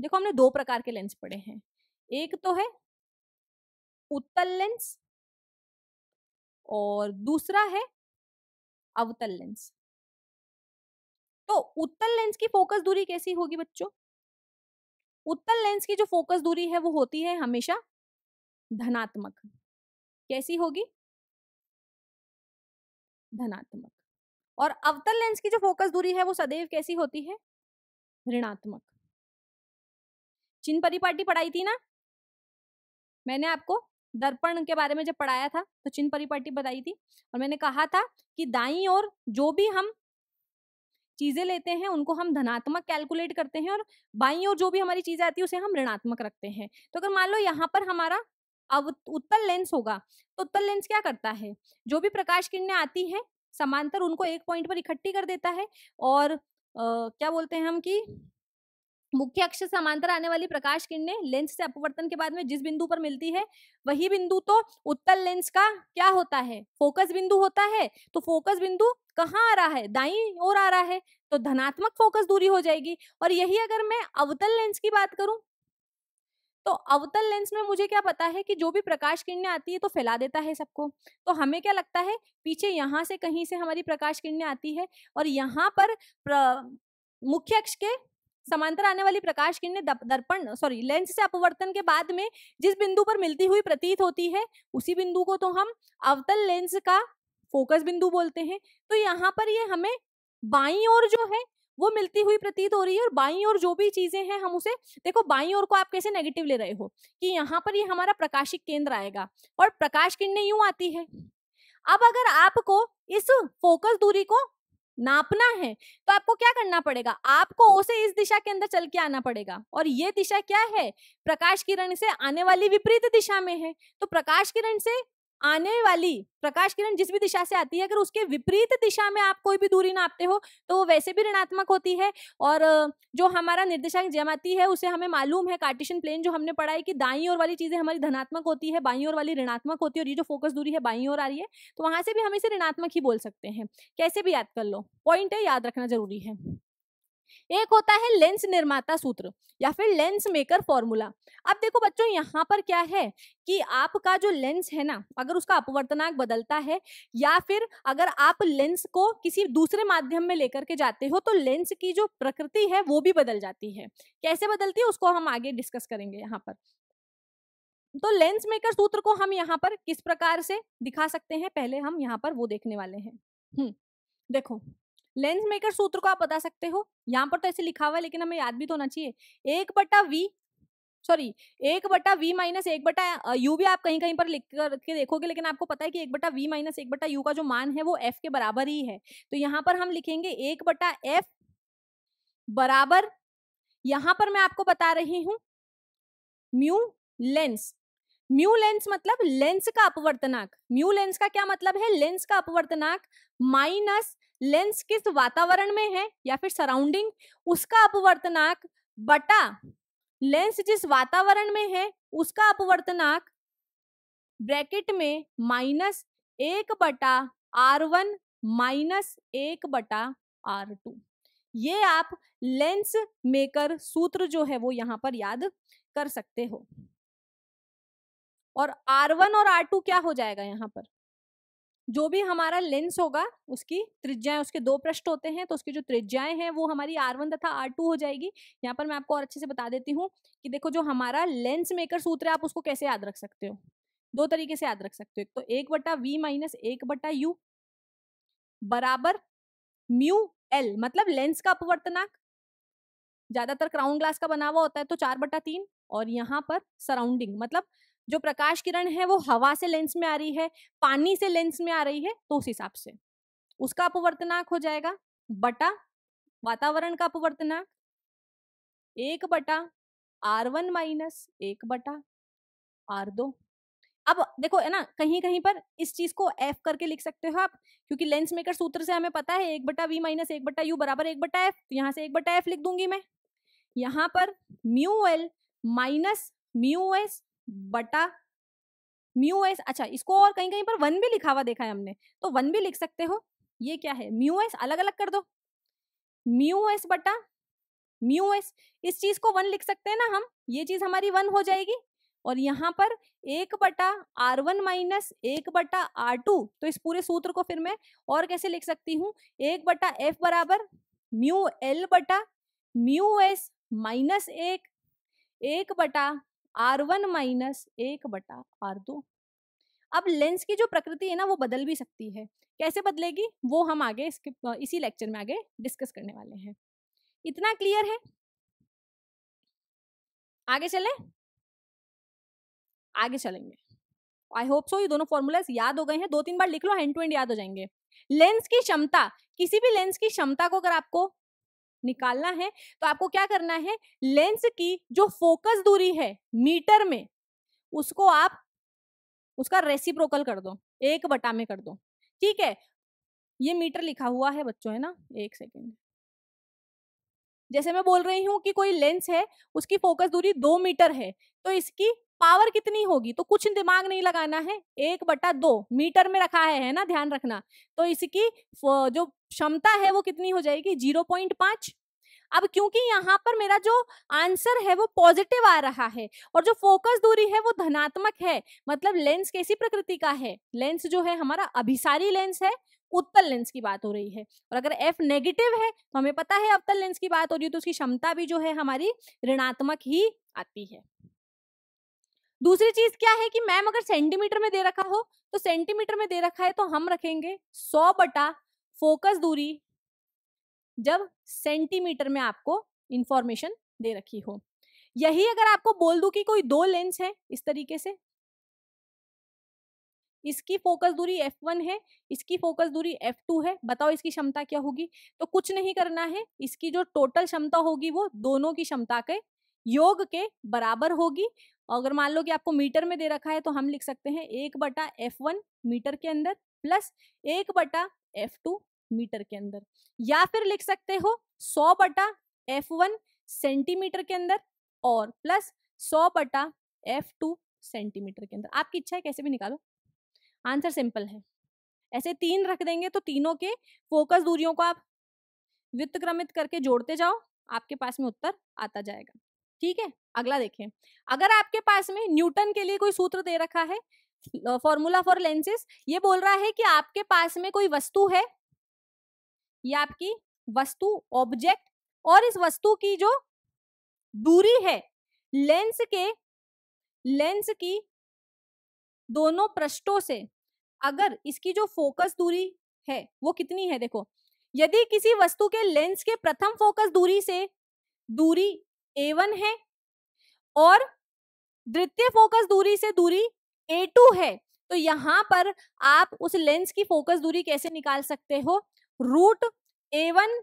देखो हमने दो प्रकार के लेंस पढ़े हैं, एक तो है उत्तल लेंस और दूसरा है अवतल लेंस। तो उत्तल लेंस की फोकस दूरी कैसी होगी बच्चों, उत्तल लेंस की जो फोकस दूरी है वो होती है हमेशा धनात्मक। कैसी होगी, धनात्मक। और अवतल लेंस की जो फोकस दूरी है वो सदैव कैसी होती है, ऋणात्मक। चिन्ह परिपाटी पढ़ाई थी ना मैंने आपको, दर्पण के बारे में जब पढ़ाया था तो चिन्ह परिपाटी बताई थी, और मैंने कहा था कि दाईं ओर जो भी हम चीजें लेते हैं उनको हम धनात्मक कैलकुलेट करते हैं, और बाईं ओर जो भी हमारी चीजें आती है उसे हम ऋणात्मक रखते हैं। तो अगर मान लो यहाँ पर हमारा उत्तल लेंस होगा तो उत्तल लेंस क्या करता है, जो भी प्रकाश किरणें आती हैं समांतर उनको एक पॉइंट पर इकट्ठी कर देता है, और क्या बोलते हैं हम कि मुख्य अक्ष समांतर आने वाली प्रकाश किरणें लेंस से अपवर्तन के बाद में जिस बिंदु पर मिलती है वही बिंदु तो उत्तल लेंस का क्या होता है, फोकस बिंदु होता है। तो फोकस बिंदु कहाँ आ रहा है, दाईं ओर आ रहा है, तो धनात्मक फोकस दूरी हो जाएगी। और यही अगर मैं अवतल लेंस की बात करूं तो अवतल लेंस में मुझे क्या पता है कि जो भी प्रकाश किरणें आती है तो फैला देता है सबको, तो हमें क्या लगता है पीछे यहाँ से कहीं से हमारी प्रकाश किरणें आती है और यहाँ पर मुख्य अक्ष के समांतर आने वाली प्रकाश किरणें दर्पण सॉरी लेंस से अपवर्तन के बाद में जिस बिंदु पर मिलती हुई प्रतीत होती है उसी बिंदु को तो हम अवतल लेंस का फोकस बिंदु बोलते हैं। तो यहाँ पर ये हमें बाईं ओर जो है वो मिलती हुई प्रतीत हो रही है, और बाईं ओर जो भी चीजें हैं हम उसे देखो, बाईं ओर को आप कैसे नेगेटिव ले रहे हो कि यहाँ पर ये हमारा प्रकाशिक केंद्र आएगा और प्रकाश किरणें यूं आती है। अब अगर आपको इस फोकस दूरी को नापना है तो आपको क्या करना पड़ेगा, आपको उसे इस दिशा के अंदर चल के आना पड़ेगा, और ये दिशा क्या है, प्रकाश किरण से आने वाली विपरीत दिशा में है। तो प्रकाश किरण से आने वाली प्रकाश किरण जिस भी दिशा से आती है अगर उसके विपरीत दिशा में आप कोई भी दूरी नापते हो तो वो वैसे भी ऋणात्मक होती है। और जो हमारा निर्देशांक ज्यामिति है उसे हमें मालूम है, कार्टेशियन प्लेन जो हमने पढ़ा है कि दाईं ओर वाली चीजें हमारी धनात्मक होती है, बाईं ओर वाली ऋणात्मक होती है, और ये जो फोकस दूरी है बाईं ओर आ रही है तो वहां से भी हम इसे ऋणात्मक ही बोल सकते हैं। कैसे भी याद कर लो, पॉइंट है, याद रखना जरूरी है। एक होता है लेंस निर्माता सूत्र या फिर लेंस मेकर फॉर्मूला। अब देखो बच्चों यहाँ पर क्या है कि आपका जो लेंस है ना अगर उसका अपवर्तनांक बदलता है या फिर अगर आप लेंस को किसी दूसरे माध्यम में लेकर के जाते हो तो लेंस की जो प्रकृति है वो भी बदल जाती है। कैसे बदलती है उसको हम आगे डिस्कस करेंगे यहाँ पर। तो लेंस मेकर सूत्र को हम यहाँ पर किस प्रकार से दिखा सकते हैं पहले हम यहाँ पर वो देखने वाले हैं। देखो लेंस मेकर सूत्र को आप बता सकते हो, यहाँ पर तो ऐसे लिखा हुआ है लेकिन हमें याद भी तो होना चाहिए, 1/v - 1/u भी आप कहीं कहीं पर लिख करके देखोगे लेकिन आपको पता है कि 1/v - 1/u का जो मान है वो f के बराबर ही है। तो यहाँ पर हम लिखेंगे 1/f बराबर, यहाँ पर मैं आपको बता रही हूँ म्यू लेंस। म्यू लेंस मतलब लेंस का अपवर्तनांक। म्यू लेंस का क्या मतलब है, लेंस का अपवर्तनांक माइनस लेंस किस वातावरण में है या फिर सराउंडिंग उसका अपवर्तनांक बटा लेंस जिस वातावरण में है उसका अपवर्तनांक ब्रैकेट में माइनस 1/r1 माइनस 1/r2। ये आप लेंस मेकर सूत्र जो है वो यहाँ पर याद कर सकते हो। और r1 और r2 क्या हो जाएगा यहाँ पर, जो भी हमारा लेंस होगा उसकी त्रिज्याएं, उसके दो पृष्ठ होते हैं तो उसकी जो त्रिज्याएं हैं वो हमारी R1 तथा R2 हो जाएगी। यहाँ पर मैं आपको और अच्छे से बता देती हूँ कि देखो जो हमारा लेंस मेकर सूत्र है आप उसको कैसे याद रख सकते हो, दो तरीके से याद रख सकते हो। एक तो 1/v - 1/u बराबर μl, मतलब लेंस का अपवर्तनांक, ज्यादातर क्राउन ग्लास का बना हुआ होता है तो 4/3, और यहाँ पर सराउंडिंग मतलब जो प्रकाश किरण है वो हवा से लेंस में आ रही है, पानी से लेंस में आ रही है तो उस हिसाब से उसका अपवर्तनांक हो जाएगा बटा वातावरण का अपवर्तनांक 1/r1 - 1/r2। अब देखो है ना, कहीं कहीं पर इस चीज को f करके लिख सकते हो आप, क्योंकि लेंस मेकर सूत्र से हमें पता है 1/v - 1/u बराबर 1/f, यहाँ से 1/f लिख दूंगी मैं। यहाँ पर μl माइनस μs बटा म्यू एस, अच्छा इसको और कहीं कहीं पर 1 भी लिखा हुआ देखा है हमने तो 1 भी लिख सकते हो। ये क्या है म्यू एस, अलग अलग कर दो, म्यू एस बटा म्यू एस, इस चीज को 1 लिख सकते हैं ना हम, ये चीज हमारी 1 हो जाएगी। और यहाँ पर 1/r1 - 1/r2, तो इस पूरे सूत्र को फिर मैं और कैसे लिख सकती हूँ, 1/f बराबर म्यू एल बटा mu S minus 1/r1 - 1/r2। अब लेंस की जो प्रकृति है ना वो बदल भी सकती है, कैसे बदलेगी वो हम आगे इसी लेक्चर में आगे डिस्कस करने वाले हैं। इतना क्लियर है, आगे चले, आगे चलेंगे। आई होप सो ये दोनों फॉर्मूलाज याद हो गए हैं, 2-3 बार लिख लो हैंड टू हैंड याद हो जाएंगे। लेंस की क्षमता, किसी भी लेंस की क्षमता को अगर आपको निकालना है तो आपको क्या करना है, लेंस की जो फोकस दूरी है मीटर में उसको आप उसका रेसिप्रोकल कर दो, 1/, में कर दो, ठीक है। ये मीटर लिखा हुआ है बच्चों है ना, 1 सेकेंड, जैसे मैं बोल रही हूँ कि कोई लेंस है उसकी फोकस दूरी 2 मीटर है तो इसकी पावर कितनी होगी, तो कुछ दिमाग नहीं लगाना है, 1/2 मीटर में रखा है ना, ध्यान रखना। तो इसकी जो क्षमता है वो कितनी हो जाएगी, 0.5। अब क्योंकि यहाँ पर मेरा जो आंसर है वो पॉजिटिव आ रहा है और जो फोकस दूरी है वो धनात्मक है, मतलब लेंस कैसी प्रकृति का है, लेंस जो है हमारा अभिसारी लेंस है, उत्तल लेंस की बात हो रही है। और अगर f नेगेटिव है तो हमें पता है अवतल लेंस की बात हो रही है तो उसकी क्षमता भी जो है हमारी ऋणात्मक ही आती है। दूसरी चीज क्या है कि मैम अगर सेंटीमीटर में दे रखा हो तो सेंटीमीटर में दे रखा है तो हम रखेंगे 100 बटा फोकस दूरी, जब सेंटीमीटर में आपको इंफॉर्मेशन दे रखी हो। यही अगर आपको बोल दूं कि कोई 2 लेंस है इस तरीके से, इसकी फोकस दूरी f1 है, इसकी फोकस दूरी f2 है, बताओ इसकी क्षमता क्या होगी। तो कुछ नहीं करना है, इसकी जो टोटल क्षमता होगी वो दोनों की क्षमता के योग के बराबर होगी। अगर मान लो कि आपको मीटर में दे रखा है तो हम लिख सकते हैं 1/f1 मीटर के अंदर प्लस 1/f2 मीटर के अंदर, या फिर लिख सकते हो 100/f1 सेंटीमीटर के अंदर और प्लस 100/f2 सेंटीमीटर के अंदर। आपकी इच्छा है कैसे भी निकालो, आंसर सिंपल है। ऐसे 3 रख देंगे तो तीनों के फोकस दूरियों को आप व्युत्क्रमित करके जोड़ते जाओ, आपके पास में उत्तर आता जाएगा, ठीक है। अगला देखें, अगर आपके पास में न्यूटन के लिए कोई सूत्र दे रखा है, फॉर्मूला फॉर लेंसेज, ये बोल रहा है कि आपके पास में कोई वस्तु है, ये आपकी वस्तु ऑब्जेक्ट, और इस वस्तु की जो दूरी है लेंस की दोनों पृष्ठों से, अगर इसकी जो फोकस दूरी है वो कितनी है। देखो यदि किसी वस्तु के लेंस के प्रथम फोकस दूरी से दूरी A1 है और द्वितीय फोकस दूरी से दूरी A2 है तो यहाँ पर आप उस लेंस की फोकस दूरी कैसे निकाल सकते हो, रूट A1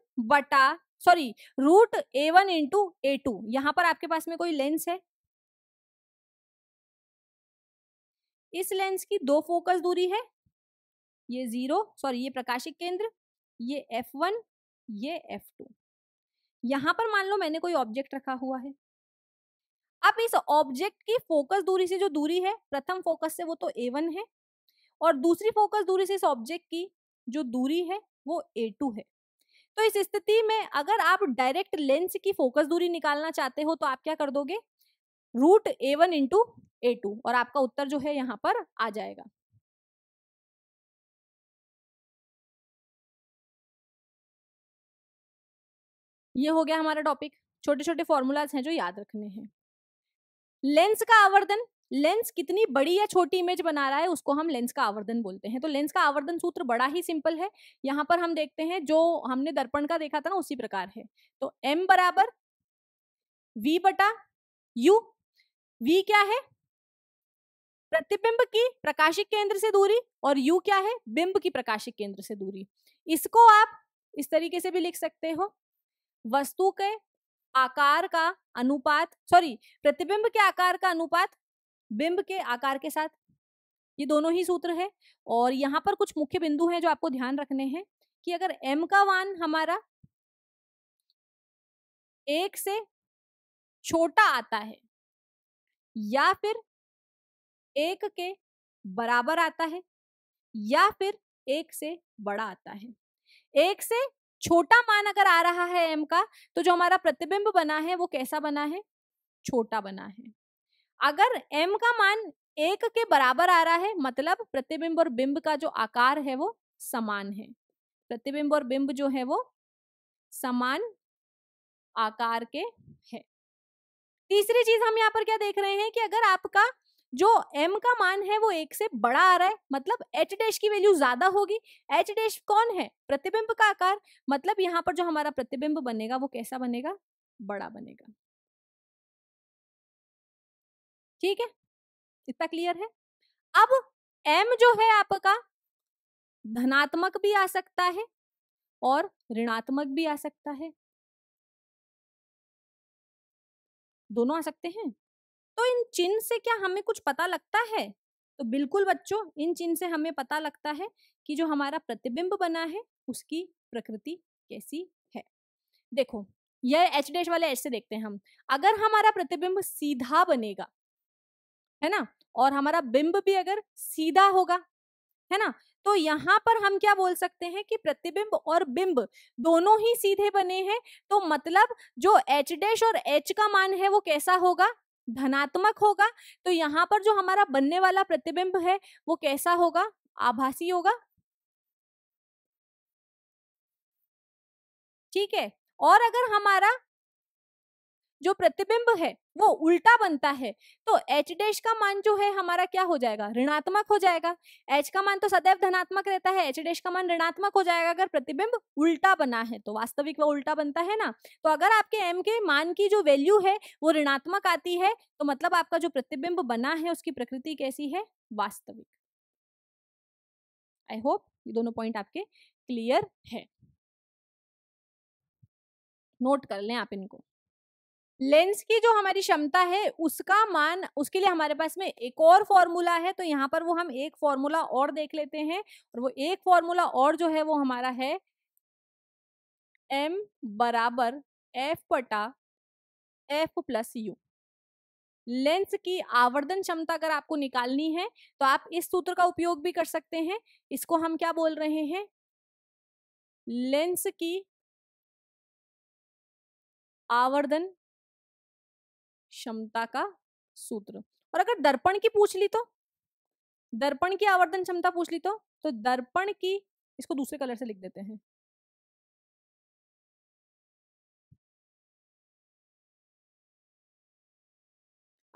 इंटू A2। यहाँ पर आपके पास में कोई लेंस है, इस लेंस की 2 फोकस दूरी है, ये ये प्रकाशिक केंद्र, ये F1 ये F2। यहाँ पर मान लो मैंने कोई ऑब्जेक्ट रखा हुआ है, अब इस ऑब्जेक्ट की फोकस दूरी से जो दूरी है प्रथम फोकस से वो तो A1 है और दूसरी फोकस दूरी से इस ऑब्जेक्ट की जो दूरी है वो A2 है। तो इस स्थिति में अगर आप डायरेक्ट लेंस की फोकस दूरी निकालना चाहते हो तो आप क्या कर दोगे, रूट A1 इंटू A2, और आपका उत्तर जो है यहाँ पर आ जाएगा। ये हो गया हमारा टॉपिक। छोटे छोटे फॉर्मूलाज हैं जो याद रखने हैं। लेंस का आवर्धन, लेंस कितनी बड़ी या छोटी इमेज बना रहा है उसको हम लेंस का आवर्धन बोलते हैं। तो लेंस का आवर्धन सूत्र बड़ा ही सिंपल है। यहाँ पर हम देखते हैं जो हमने दर्पण का देखा था ना उसी प्रकार है। तो m बराबर v बटा u। v क्या है? प्रतिबिंब की प्रकाशिक केंद्र से दूरी, और u क्या है? बिंब की प्रकाशिक केंद्र से दूरी। इसको आप इस तरीके से भी लिख सकते हो, वस्तु के आकार का अनुपात, सॉरी प्रतिबिंब के आकार का अनुपात बिंब के आकार के साथ। ये दोनों ही सूत्र है। और यहाँ पर कुछ मुख्य बिंदु हैं जो आपको ध्यान रखने हैं कि अगर m का मान हमारा 1 से छोटा आता है या फिर 1 के बराबर आता है या फिर 1 से बड़ा आता है, 1 से छोटा मान अगर आ रहा है m का, तो जो हमारा प्रतिबिंब बना है वो कैसा बना है? छोटा बना है। अगर m का मान 1 के बराबर आ रहा है, मतलब प्रतिबिंब और बिंब का जो आकार है वो समान है। प्रतिबिंब और बिंब जो है वो समान आकार के है। तीसरी चीज हम यहाँ पर क्या देख रहे हैं कि अगर आपका जो m का मान है वो 1 से बड़ा आ रहा है, मतलब h डैश की वैल्यू ज्यादा होगी। h डैश कौन है? प्रतिबिंब का आकार। मतलब यहाँ पर जो हमारा प्रतिबिंब बनेगा वो कैसा बनेगा? बड़ा बनेगा। ठीक है, इतना क्लियर है। अब m जो है आपका धनात्मक भी आ सकता है और ऋणात्मक भी आ सकता है, दोनों आ सकते हैं। तो इन चिन्ह से क्या हमें कुछ पता लगता है? तो बिल्कुल बच्चों, इन चिन्ह से हमें पता लगता है कि जो हमारा प्रतिबिंब बना है उसकी प्रकृति कैसी है। देखो, यह h डैश वाले h से देखते हैं हम। अगर हमारा प्रतिबिंब सीधा बनेगा, है ना, और हमारा बिंब भी अगर सीधा होगा, है ना, तो यहाँ पर हम क्या बोल सकते हैं कि प्रतिबिंब और बिंब दोनों ही सीधे बने हैं। तो मतलब जो h डैश और h का मान है वो कैसा होगा? धनात्मक होगा। तो यहाँ पर जो हमारा बनने वाला प्रतिबिंब है वो कैसा होगा? आभासी होगा। ठीक है। और अगर हमारा जो प्रतिबिंब है वो उल्टा बनता है, तो h डैश का मान जो है हमारा क्या हो जाएगा? ऋणात्मक हो जाएगा। h का मान तो सदैव धनात्मक रहता है, h डैश का मान ऋणात्मक हो जाएगा अगर प्रतिबिंब उल्टा बना है तो। वास्तविक वो उल्टा बनता है ना। तो अगर आपके m के मान की जो वैल्यू है वो ऋणात्मक आती है, तो मतलब आपका जो प्रतिबिंब बना है उसकी प्रकृति कैसी है? वास्तविक। आई होप ये दोनों पॉइंट आपके क्लियर है। नोट कर लें आप इनको। लेंस की जो हमारी क्षमता है उसका मान, उसके लिए हमारे पास में एक और फॉर्मूला है। तो यहाँ पर वो हम एक फॉर्मूला और देख लेते हैं, और वो एक फॉर्मूला और जो है वो हमारा है m बराबर f बटा f प्लस यू। लेंस की आवर्धन क्षमता अगर आपको निकालनी है तो आप इस सूत्र का उपयोग भी कर सकते हैं। इसको हम क्या बोल रहे हैं? लेंस की आवर्धन क्षमता का सूत्र। और अगर दर्पण की पूछ ली तो, दर्पण की आवर्धन क्षमता पूछ ली तो दर्पण की, इसको दूसरे कलर से लिख देते हैं,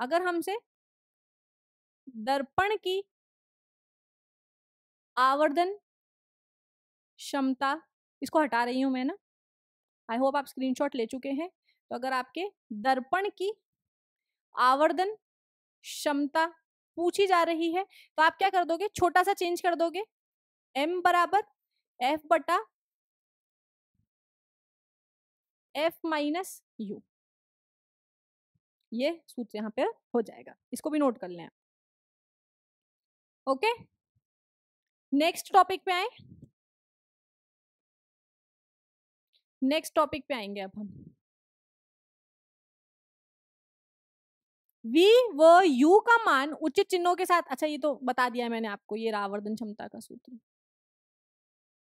अगर हमसे दर्पण की आवर्धन क्षमता, इसको हटा रही हूं मैं ना, आई होप आप स्क्रीनशॉट ले चुके हैं। तो अगर आपके दर्पण की आवर्धन क्षमता पूछी जा रही है तो आप क्या कर दोगे? छोटा सा चेंज कर दोगे। m बराबर f बटा f माइनस यू, ये सूत्र यहाँ पे हो जाएगा। इसको भी नोट कर लें। ओके, नेक्स्ट टॉपिक पे आए। नेक्स्ट टॉपिक पे आएंगे अब हम। v व u का मान उचित चिन्हों के साथ, अच्छा ये तो बता दिया मैंने आपको, ये आवर्धन क्षमता का सूत्र।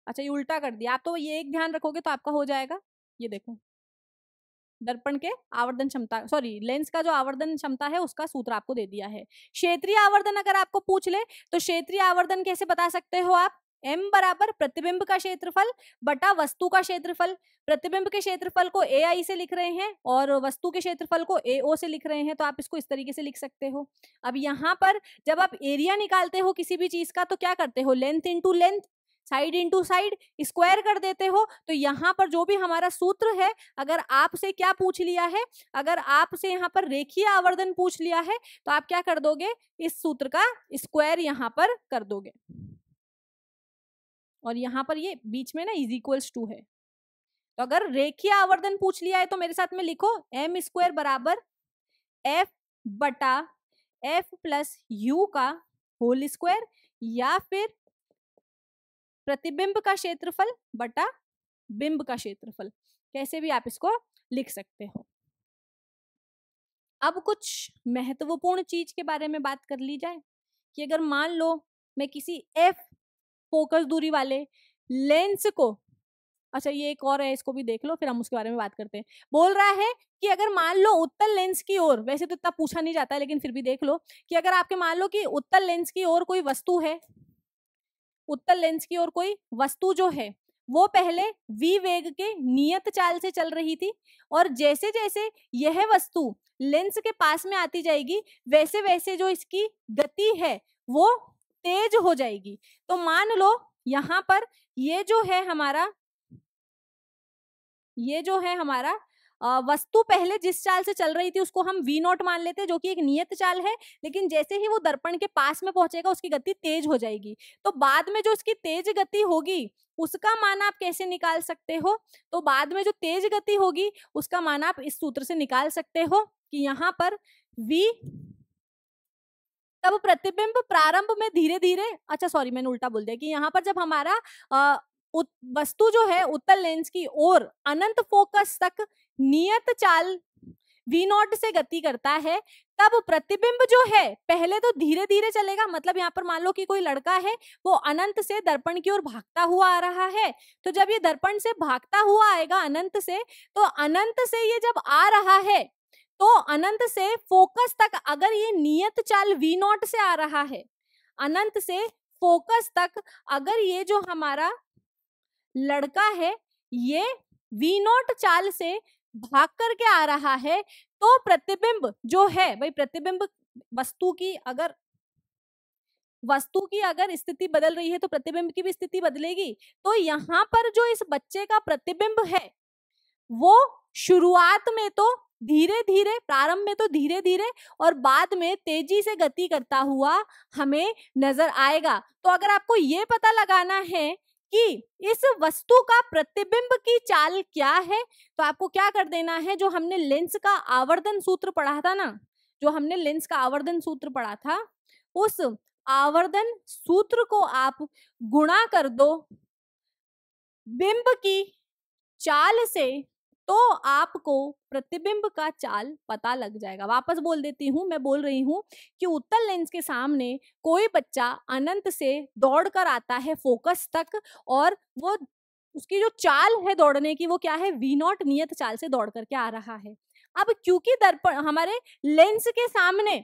अच्छा ये उल्टा कर दिया आप, तो ये एक ध्यान रखोगे तो आपका हो जाएगा। ये देखो, दर्पण के आवर्धन क्षमता, सॉरी लेंस का जो आवर्धन क्षमता है उसका सूत्र आपको दे दिया है। क्षेत्रीय आवर्धन अगर आपको पूछ ले तो क्षेत्रीय आवर्धन कैसे बता सकते हो आप? m बराबर प्रतिबिंब का क्षेत्रफल बटा वस्तु का क्षेत्रफल। प्रतिबिंब के क्षेत्रफल को ai से लिख रहे हैं और वस्तु के क्षेत्रफल को ao से लिख रहे हैं, तो आप इसको इस तरीके से लिख सकते हो। अब यहाँ पर जब आप एरिया निकालते हो किसी भी चीज का तो क्या करते हो, length into length, side into side, square कर देते हो। तो यहाँ पर जो भी हमारा सूत्र है, अगर आपसे क्या पूछ लिया है, अगर आपसे यहाँ पर रेखीय आवर्धन पूछ लिया है तो आप क्या कर दोगे, इस सूत्र का स्क्वायर यहाँ पर कर दोगे। और यहाँ पर ये बीच में ना इज इक्वल्स टू है। तो अगर रेखीय आवर्धन पूछ लिया है तो मेरे साथ में लिखो एम स्क्वायर बराबर एफ बटा एफ प्लस यू का होल स्क्वायर, या फिर प्रतिबिंब का क्षेत्रफल बटा बिंब का क्षेत्रफल, कैसे भी आप इसको लिख सकते हो। अब कुछ महत्वपूर्ण चीज के बारे में बात कर ली जाए कि अगर मान लो मैं किसी f फोकस दूरी वाले लेंस को, अच्छा ये एक और है इसको भी देख लो फिर हम उसके बारे में बात करते हैं। बोल रहा है कि अगर मान लो उत्तल लेंस की ओर, वैसे तो इतना पूछा नहीं जाता है लेकिन फिर भी देख लो, कि अगर आपके मान लो कि उत्तल लेंस की ओर कोई वस्तु है, उत्तल लेंस की ओर कोई वस्तु जो है वो पहले v वेग के नियत चाल से चल रही थी और जैसे जैसे यह वस्तु लेंस के पास में आती जाएगी वैसे वैसे जो इसकी गति है वो तेज हो जाएगी। तो मान लो यहाँ पर ये जो है हमारा वस्तु पहले जिस चाल से चल रही थी उसको हम v0 मान लेते हैं, जो कि एक नियत चाल है, लेकिन जैसे ही वो दर्पण के पास में पहुंचेगा उसकी गति तेज हो जाएगी। तो बाद में जो उसकी तेज गति होगी उसका मान आप कैसे निकाल सकते हो, तो बाद में जो तेज गति होगी उसका मान आप इस सूत्र से निकाल सकते हो कि यहाँ पर v, तब प्रतिबिंब प्रारंभ में धीरे धीरे, अच्छा सॉरी मैंने उल्टा बोल दिया, कि यहाँ पर जब हमारा वस्तु जो है उत्तल लेंस की ओर अनंत फोकस तक नियत चाल v0 से गति करता है तब प्रतिबिंब जो है पहले तो धीरे धीरे चलेगा। मतलब यहाँ पर मान लो कि कोई लड़का है वो अनंत से दर्पण की ओर भागता हुआ आ रहा है, तो जब ये दर्पण से भागता हुआ आएगा अनंत से, तो अनंत से ये जब आ रहा है तो अनंत से फोकस तक अगर ये नियत चाल v0 से आ रहा है, अनंत से फोकस तक अगर ये जो हमारा लड़का है ये v0 चाल से भाग करके आ रहा है तो प्रतिबिंब जो है भाई, प्रतिबिंब वस्तु की अगर स्थिति बदल रही है तो प्रतिबिंब की भी स्थिति बदलेगी। तो यहाँ पर जो इस बच्चे का प्रतिबिंब है वो शुरुआत में तो धीरे धीरे, प्रारंभ में तो धीरे धीरे और बाद में तेजी से गति करता हुआ हमें नजर आएगा। तो अगर आपको ये पता लगाना है कि इस वस्तु का प्रतिबिंब की चाल क्या है तो आपको क्या कर देना है, जो हमने लेंस का आवर्धन सूत्र पढ़ा था ना, जो हमने लेंस का आवर्धन सूत्र पढ़ा था उस आवर्धन सूत्र को आप गुणा कर दो बिंब की चाल से, तो आपको प्रतिबिंब का चाल पता लग जाएगा। वापस बोल देती हूँ, मैं बोल रही हूँ कि उत्तल लेंस के सामने कोई बच्चा अनंत से दौड़ कर आता है फोकस तक और वो उसकी जो चाल है दौड़ने की वो क्या है, v0 नियत चाल से दौड़ करके आ रहा है। अब क्योंकि दर्पण हमारे लेंस के सामने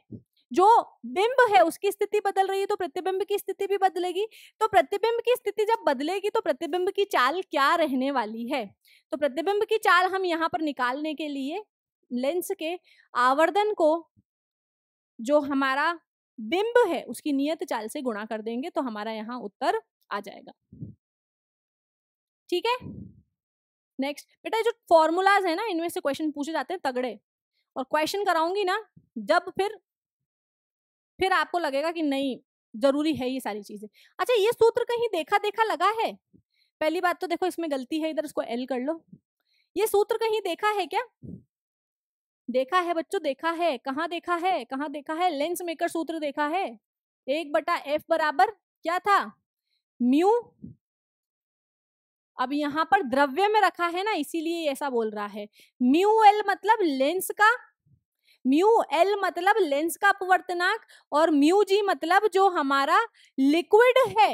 जो बिंब है उसकी स्थिति बदल रही है तो प्रतिबिंब की स्थिति भी बदलेगी। तो प्रतिबिंब की स्थिति जब बदलेगी तो प्रतिबिंब की चाल क्या रहने वाली है, तो प्रतिबिंब की चाल हम यहाँ पर निकालने के लिए लेंस के आवर्धन को जो हमारा बिंब है उसकी नियत चाल से गुणा कर देंगे तो हमारा यहाँ उत्तर आ जाएगा। ठीक है, नेक्स्ट बेटा जो फॉर्मूलाज है ना इनमें से क्वेश्चन पूछे जाते हैं तगड़े, और क्वेश्चन कराऊंगी ना जब फिर आपको लगेगा कि नहीं जरूरी है ये सारी चीजें। अच्छा ये सूत्र कहीं देखा देखा लगा है, पहली बात तो देखो इसमें गलती है, इधर इसको एल कर लो। ये सूत्र कहीं देखा है क्या? देखा है बच्चों, देखा है। कहाँ देखा है, कहाँ देखा है? लेंस मेकर सूत्र देखा है। 1/f बराबर क्या था, म्यू। अब यहाँ पर द्रव्य में रखा है ना इसीलिए ऐसा बोल रहा है। म्यू एल मतलब लेंस का, म्यू एल मतलब लेंस का अपवर्तनांक और म्यू जी मतलब जो हमारा लिक्विड है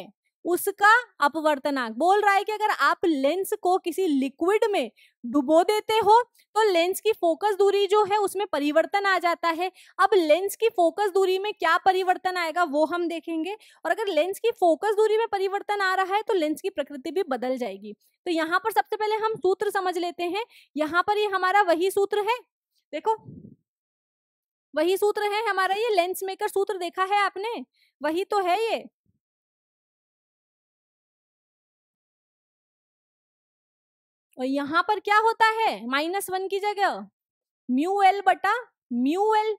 उसका अपवर्तनांक बोल रहा है कि अगर आप लेंस को किसी लिक्विड में डुबो देते हो तो लेंस की फोकस दूरी जो है उसमें परिवर्तन आ जाता है। अब लेंस की फोकस दूरी में क्या परिवर्तन आएगा वो हम देखेंगे, और अगर लेंस की फोकस दूरी में परिवर्तन आ रहा है तो लेंस की प्रकृति भी बदल जाएगी। तो यहाँ पर सबसे पहले हम सूत्र समझ लेते हैं। यहाँ पर ये हमारा वही सूत्र है, देखो वही सूत्र है हमारा, ये लेंस मेकर सूत्र देखा है आपने, वही तो है ये। और यहाँ पर क्या होता है, -1 की जगह μ l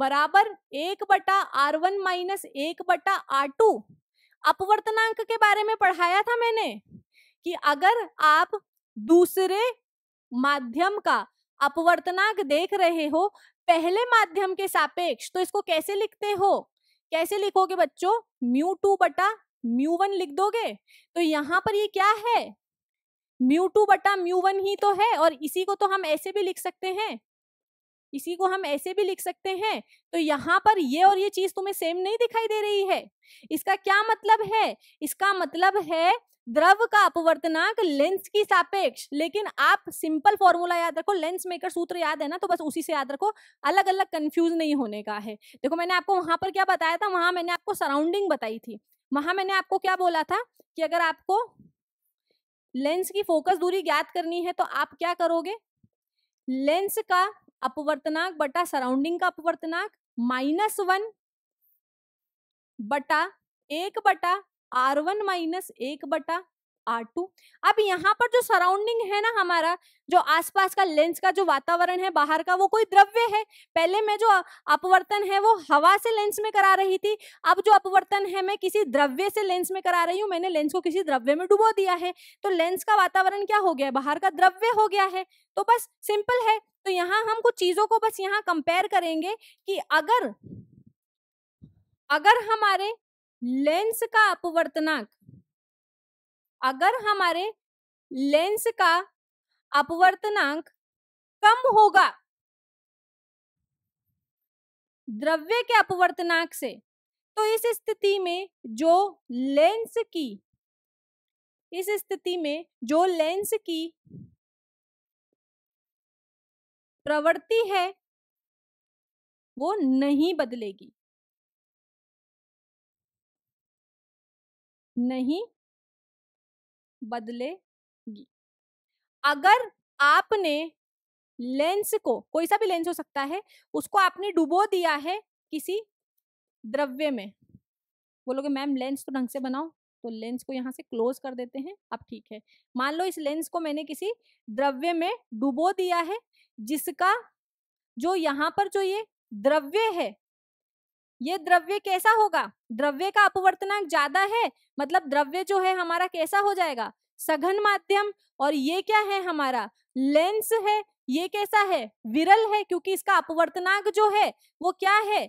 बराबर 1/r1 - 1/r2। अपवर्तनांक के बारे में पढ़ाया था मैंने कि अगर आप दूसरे माध्यम का अपवर्तनांक देख रहे हो पहले माध्यम के सापेक्ष तो इसको कैसे लिखते हो, कैसे लिखोगे बच्चों, μ2/μ1 लिख दोगे। तो यहाँ पर ये क्या है, μ2/μ1 ही तो है, और इसी को तो हम ऐसे भी लिख सकते हैं, इसी को हम ऐसे भी लिख सकते हैं। तो यहाँ पर ये और ये चीज तुम्हें सेम नहीं दिखाई दे रही है, इसका क्या मतलब है, इसका मतलब है द्रव का अपवर्तनांक लेंस की सापेक्ष। लेकिन आप सिंपल फॉर्मूला याद रखो, लेंस मेकर सूत्र याद है ना, तो बस उसी से याद रखो, अलग अलग कंफ्यूज नहीं होने का है। देखो मैंने आपको वहां पर क्या बताया था, वहां मैंने आपको सराउंडिंग बताई थी, वहां मैंने आपको क्या बोला था कि अगर आपको लेंस की फोकस दूरी ज्ञात करनी है तो आप क्या करोगे, लेंस का अपवर्तनांक बटा सराउंडिंग का अपवर्तनांक -1/1/r1 - 1/r2। अब यहाँ पर जो सराउंडिंग है ना हमारा, जो आसपास का लेंस का जो वातावरण है बाहर का, वो कोई द्रव्य है। पहले मैं जो अपवर्तन है वो हवा से लेंस में करा रही थी, अब जो अपवर्तन है मैं किसी द्रव्य से लेंस में करा रही हूँ, मैंने लेंस को किसी द्रव्य में डुबो दिया है तो लेंस का वातावरण क्या हो गया है, बाहर का द्रव्य हो गया है। तो बस सिंपल है। तो यहाँ हम कुछ चीजों को बस यहाँ कंपेयर करेंगे कि अगर हमारे लेंस का अपवर्तनांक, अगर हमारे लेंस का अपवर्तनांक कम होगा द्रव्य के अपवर्तनांक से, तो इस स्थिति में जो लेंस की प्रवृत्ति है वो नहीं बदलेगी, नहीं बदलेगी। अगर आपने लेंस को, कोई सा भी लेंस हो सकता है, उसको आपने डुबो दिया है किसी द्रव्य में, बोलोगे मैम लेंस तो ढंग से बनाओ, तो लेंस को यहाँ से क्लोज कर देते हैं। अब ठीक है, मान लो इस लेंस को मैंने किसी द्रव्य में डुबो दिया है जिसका जो यहाँ पर जो ये द्रव्य है, ये द्रव्य कैसा होगा, द्रव्य का अपवर्तनांक ज्यादा है, मतलब द्रव्य जो है हमारा कैसा हो जाएगा, सघन माध्यम। और ये क्या है हमारा, लेंस है, ये कैसा है, विरल है, क्योंकि इसका अपवर्तनांक जो है वो क्या है,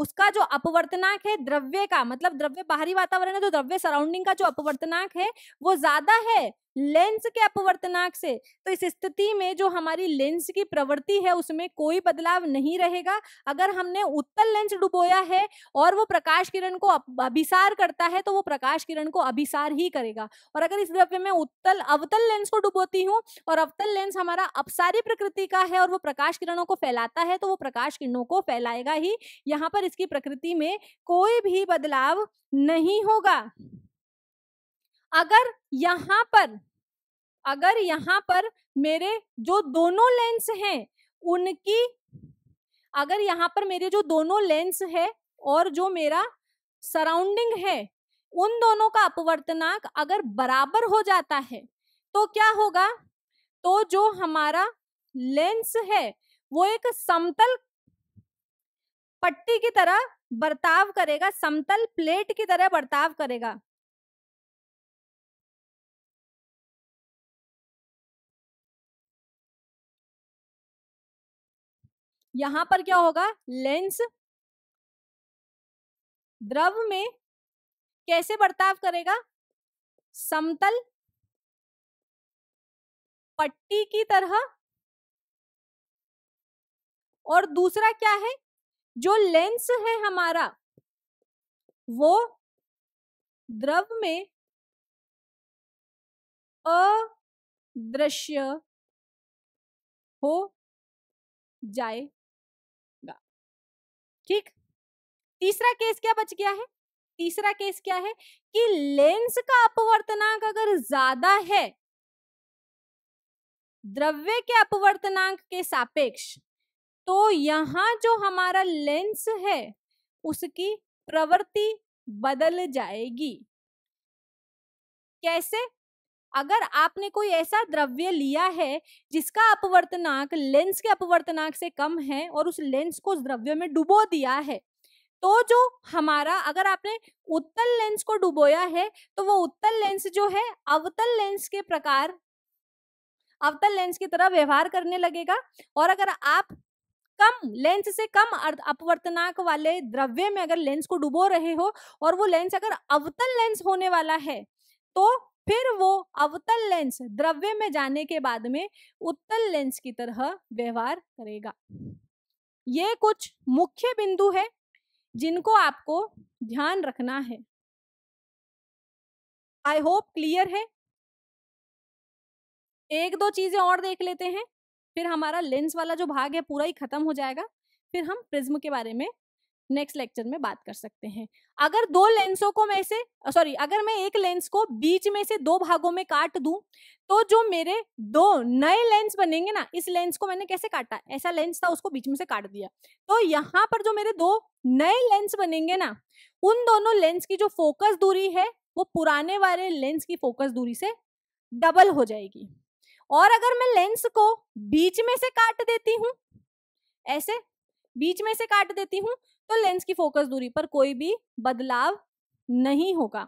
उसका जो अपवर्तनांक है द्रव्य का, मतलब द्रव्य बाहरी वातावरण है तो द्रव्य सराउंडिंग का जो अपवर्तनांक है वो ज्यादा है लेंस के अपवर्तनांक से। तो इस स्थिति में जो हमारी लेंस की प्रवृत्ति है उसमें कोई बदलाव नहीं रहेगा। अगर हमने उत्तल लेंस डुबोया है और वो प्रकाश किरण को अभिसार करता है तो वो प्रकाश किरण को अभिसार ही करेगा। और अगर इस द्रव्य में उत्तल अवतल लेंस को डुबोती हूँ और अवतल लेंस हमारा अपसारी प्रकृति का है और वो प्रकाश किरणों को फैलाता है तो वो प्रकाश किरणों को फैलाएगा ही। यहाँ पर इसकी प्रकृति में कोई भी बदलाव नहीं होगा। अगर यहाँ पर मेरे जो दोनों लेंस हैं उनकी, अगर यहाँ पर मेरे जो दोनों लेंस है और जो मेरा सराउंडिंग है उन दोनों का अपवर्तनांक अगर बराबर हो जाता है तो क्या होगा, तो जो हमारा लेंस है वो एक समतल पट्टी की तरह बर्ताव करेगा, समतल प्लेट की तरह बर्ताव करेगा। यहाँ पर क्या होगा, लेंस द्रव में कैसे बर्ताव करेगा, समतल पट्टी की तरह। और दूसरा क्या है, जो लेंस है हमारा वो द्रव में अदृश्य हो जाएगा। ठीक, तीसरा केस क्या बच गया है? तीसरा केस क्या है कि लेंस का अपवर्तनांक अगर ज्यादा है द्रव्य के अपवर्तनांक के सापेक्ष, तो यहां जो हमारा लेंस है उसकी प्रवृत्ति बदल जाएगी। कैसे? अगर आपने कोई ऐसा द्रव्य लिया है जिसका अपवर्तनांक लेंस के अपवर्तनांक से कम है और उस लेंस को उस द्रव्य में डुबो दिया है, तो जो हमारा, अगर आपने उत्तल लेंस को डुबोया है तो वो उत्तल लेंस जो है अवतल लेंस के प्रकार, अवतल लेंस की तरह व्यवहार करने लगेगा। और अगर आप कम लेंस से कम अपवर्तनांक वाले द्रव्य में अगर लेंस को डुबो रहे हो और वो लेंस अगर अवतल लेंस होने वाला है, तो फिर वो अवतल लेंस द्रव्य में जाने के बाद में उत्तल लेंस की तरह व्यवहार करेगा। ये कुछ मुख्य बिंदु है जिनको आपको ध्यान रखना है। आई होप क्लियर है। एक दो चीजें और देख लेते हैं, फिर हमारा लेंस वाला जो भाग है पूरा ही खत्म हो जाएगा। फिर हम प्रिज्म के बारे में नेक्स्ट लेक्चर में बात कर सकते हैं। अगर दो लेंसों को मैं से अगर मैं एक लेंस को बीच में से दो भागों में काट दूं, तो जो मेरे दो नए लेंस बनेंगे ना, इस लेंस को मैंने कैसे काटा, ऐसा लेंस था उसको बीच में से काट दिया, तो यहाँ पर जो मेरे दो नए लेंस बनेंगे ना, उन दोनों लेंस की जो फोकस दूरी है वो पुराने वाले लेंस की फोकस दूरी से डबल हो जाएगी। और अगर मैं लेंस को बीच में से काट देती हूँ, ऐसे बीच में से काट देती हूँ, तो लेंस की फोकस दूरी पर कोई भी बदलाव नहीं होगा।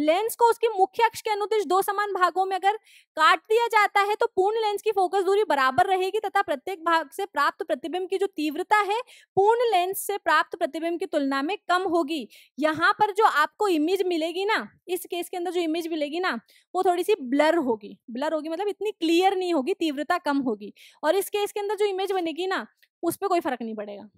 लेंस को उसके मुख्य अक्ष के अनुदिश दो समान भागों में अगर काट दिया जाता है तो पूर्ण लेंस की फोकस दूरी बराबर रहेगी तथा प्रत्येक भाग से प्राप्त प्रतिबिंब की जो तीव्रता है पूर्ण लेंस से प्राप्त प्रतिबिंब की तुलना में कम होगी। यहाँ पर जो आपको इमेज मिलेगी ना, इस केस के अंदर जो इमेज मिलेगी ना, वो थोड़ी सी ब्लर होगी। ब्लर होगी मतलब इतनी क्लियर नहीं होगी, तीव्रता कम होगी। और इस केस के अंदर जो इमेज बनेगी ना, उस पर कोई फर्क नहीं पड़ेगा।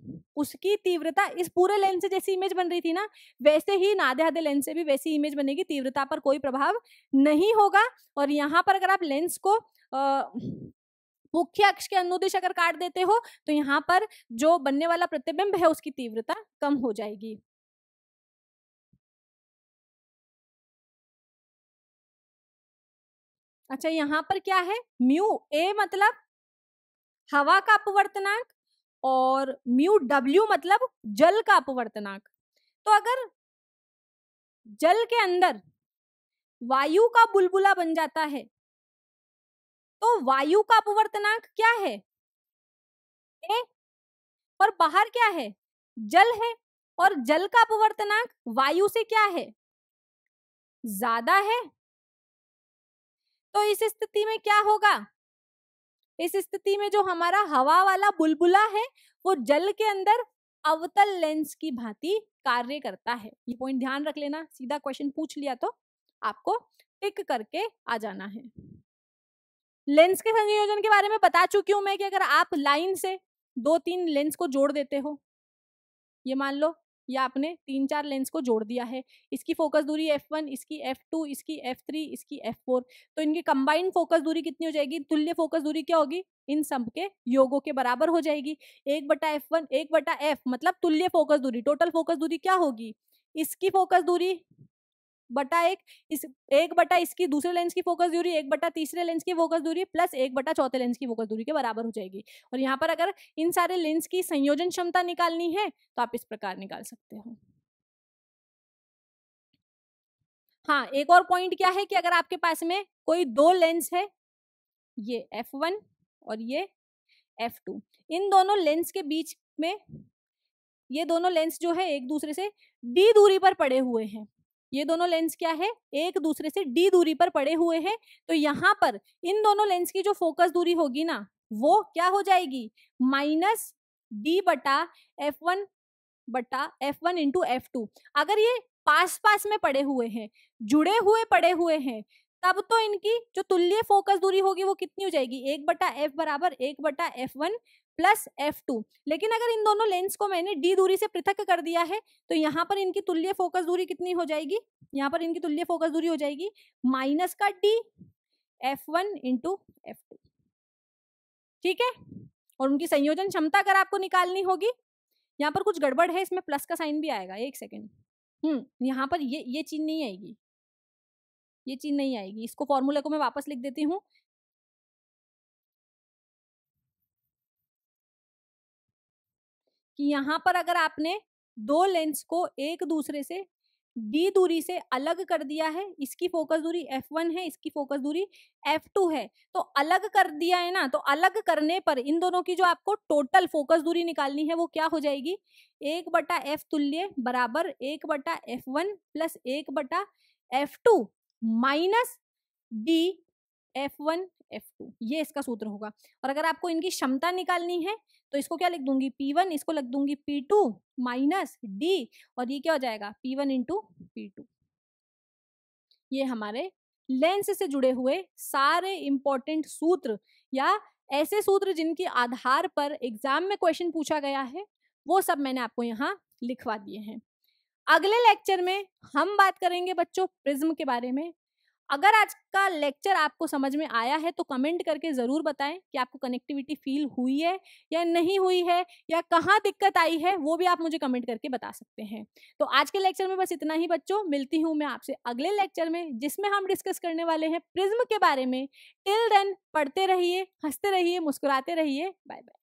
उसकी तीव्रता इस पूरे लेंस से जैसी इमेज बन रही थी ना, वैसे ही आधे आधे लेंस से भी वैसी इमेज बनेगी, तीव्रता पर कोई प्रभाव नहीं होगा। और यहाँ पर अगर आप लेंस को मुख्य अक्ष के अनुदिश अगर काट देते हो, तो यहाँ पर जो बनने वाला प्रतिबिंब है उसकी तीव्रता कम हो जाएगी। अच्छा, यहाँ पर क्या है, म्यू ए मतलब हवा का अपवर्तनांक और म्यू डब्ल्यू मतलब जल का अपवर्तनांक। तो अगर जल के अंदर वायु का बुलबुला बन जाता है तो वायु का अपवर्तनांक क्या है, ए, और बाहर क्या है, जल है। और जल का अपवर्तनांक वायु से क्या है, ज्यादा है। तो इस स्थिति में क्या होगा, इस स्थिति में जो हमारा हवा वाला बुलबुला है वो जल के अंदर अवतल लेंस की भांति कार्य करता है। ये पॉइंट ध्यान रख लेना, सीधा क्वेश्चन पूछ लिया तो आपको टिक करके आ जाना है। लेंस के संयोजन के बारे में बता चुकी हूं मैं कि अगर आप लाइन से दो तीन लेंस को जोड़ देते हो, ये मान लो या आपने तीन चार लेंस को जोड़ दिया है, इसकी फोकस दूरी F1, इसकी F2, इसकी F3, इसकी F4, तो इनकी कंबाइंड फोकस दूरी कितनी हो जाएगी, तुल्य फोकस दूरी क्या होगी, इन सब के योगों के बराबर हो जाएगी। 1/F1 1/F मतलब तुल्य फोकस दूरी, टोटल फोकस दूरी क्या होगी, इसकी फोकस दूरी बटा 1 बटा इसकी दूसरे लेंस की फोकस दूरी 1 बटा तीसरे लेंस की फोकस दूरी प्लस 1 बटा चौथे लेंस की फोकस दूरी के बराबर हो जाएगी। और यहाँ पर अगर इन सारे लेंस की संयोजन क्षमता निकालनी है तो आप इस प्रकार निकाल सकते हो। हाँ, एक और पॉइंट क्या है कि अगर आपके पास में कोई दो लेंस है, ये F1 और ये F2, इन दोनों लेंस के बीच में ये दोनों लेंस जो है एक दूसरे से d दूरी पर पड़े हुए हैं। ये दोनों लेंस क्या है, एक दूसरे से d दूरी पर पड़े हुए हैं। तो यहाँ पर इन दोनों लेंस की जो फोकस दूरी होगी ना, वो क्या हो जाएगी, -d बटा F1 इंटू F2। अगर ये पास पास में पड़े हुए हैं, जुड़े हुए पड़े हुए हैं, तब तो इनकी जो तुल्य फोकस दूरी होगी वो कितनी हो जाएगी, 1/F बराबर 1/F1 प्लस F2। लेकिन अगर इन दोनों लेंस को मैंने D दूरी से पृथक कर दिया है तो यहाँ पर इनकी तुल्य फोकस दूरी कितनी हो जाएगी, यहाँ पर इनकी तुल्य फोकस दूरी हो जाएगी माइनस का D F1 इंटू F2। ठीक है, और उनकी संयोजन क्षमता अगर आपको निकालनी होगी, यहाँ पर कुछ गड़बड़ है, इसमें प्लस का साइन भी आएगा, एक सेकेंड। यहाँ पर ये चीज नहीं आएगी, ये चीज नहीं आएगी। इसको फॉर्मूले को मैं वापस लिख देती हूँ। यहाँ पर अगर आपने दो लेंस को एक दूसरे से D दूरी से अलग कर दिया है, इसकी फोकस दूरी F1 है, इसकी फोकस दूरी F2 है, तो अलग कर दिया है ना, तो अलग करने पर इन दोनों की जो आपको टोटल फोकस दूरी निकालनी है वो क्या हो जाएगी, 1/F तुल्य बराबर 1/F1 plus 1/F2 minus D F1 F2। ये इसका सूत्र होगा। और अगर आपको इनकी क्षमता निकालनी है तो इसको क्या लिख दूंगी P1, इसको लिख दूंगी P2 माइनस D, और ये क्या हो जाएगा P1 इंटू P2। ये हमारे लेंस से जुड़े हुए सारे इंपॉर्टेंट सूत्र या ऐसे सूत्र जिनके आधार पर एग्जाम में क्वेश्चन पूछा गया है वो सब मैंने आपको यहाँ लिखवा दिए हैं। अगले लेक्चर में हम बात करेंगे बच्चों प्रिज्म के बारे में। अगर आज का लेक्चर आपको समझ में आया है तो कमेंट करके ज़रूर बताएं कि आपको कनेक्टिविटी फील हुई है या नहीं हुई है, या कहाँ दिक्कत आई है वो भी आप मुझे कमेंट करके बता सकते हैं। तो आज के लेक्चर में बस इतना ही बच्चों, मिलती हूँ मैं आपसे अगले लेक्चर में जिसमें हम डिस्कस करने वाले हैं प्रिज्म के बारे में। टिल देन पढ़ते रहिए, हंसते रहिए, मुस्कुराते रहिए। Bye bye.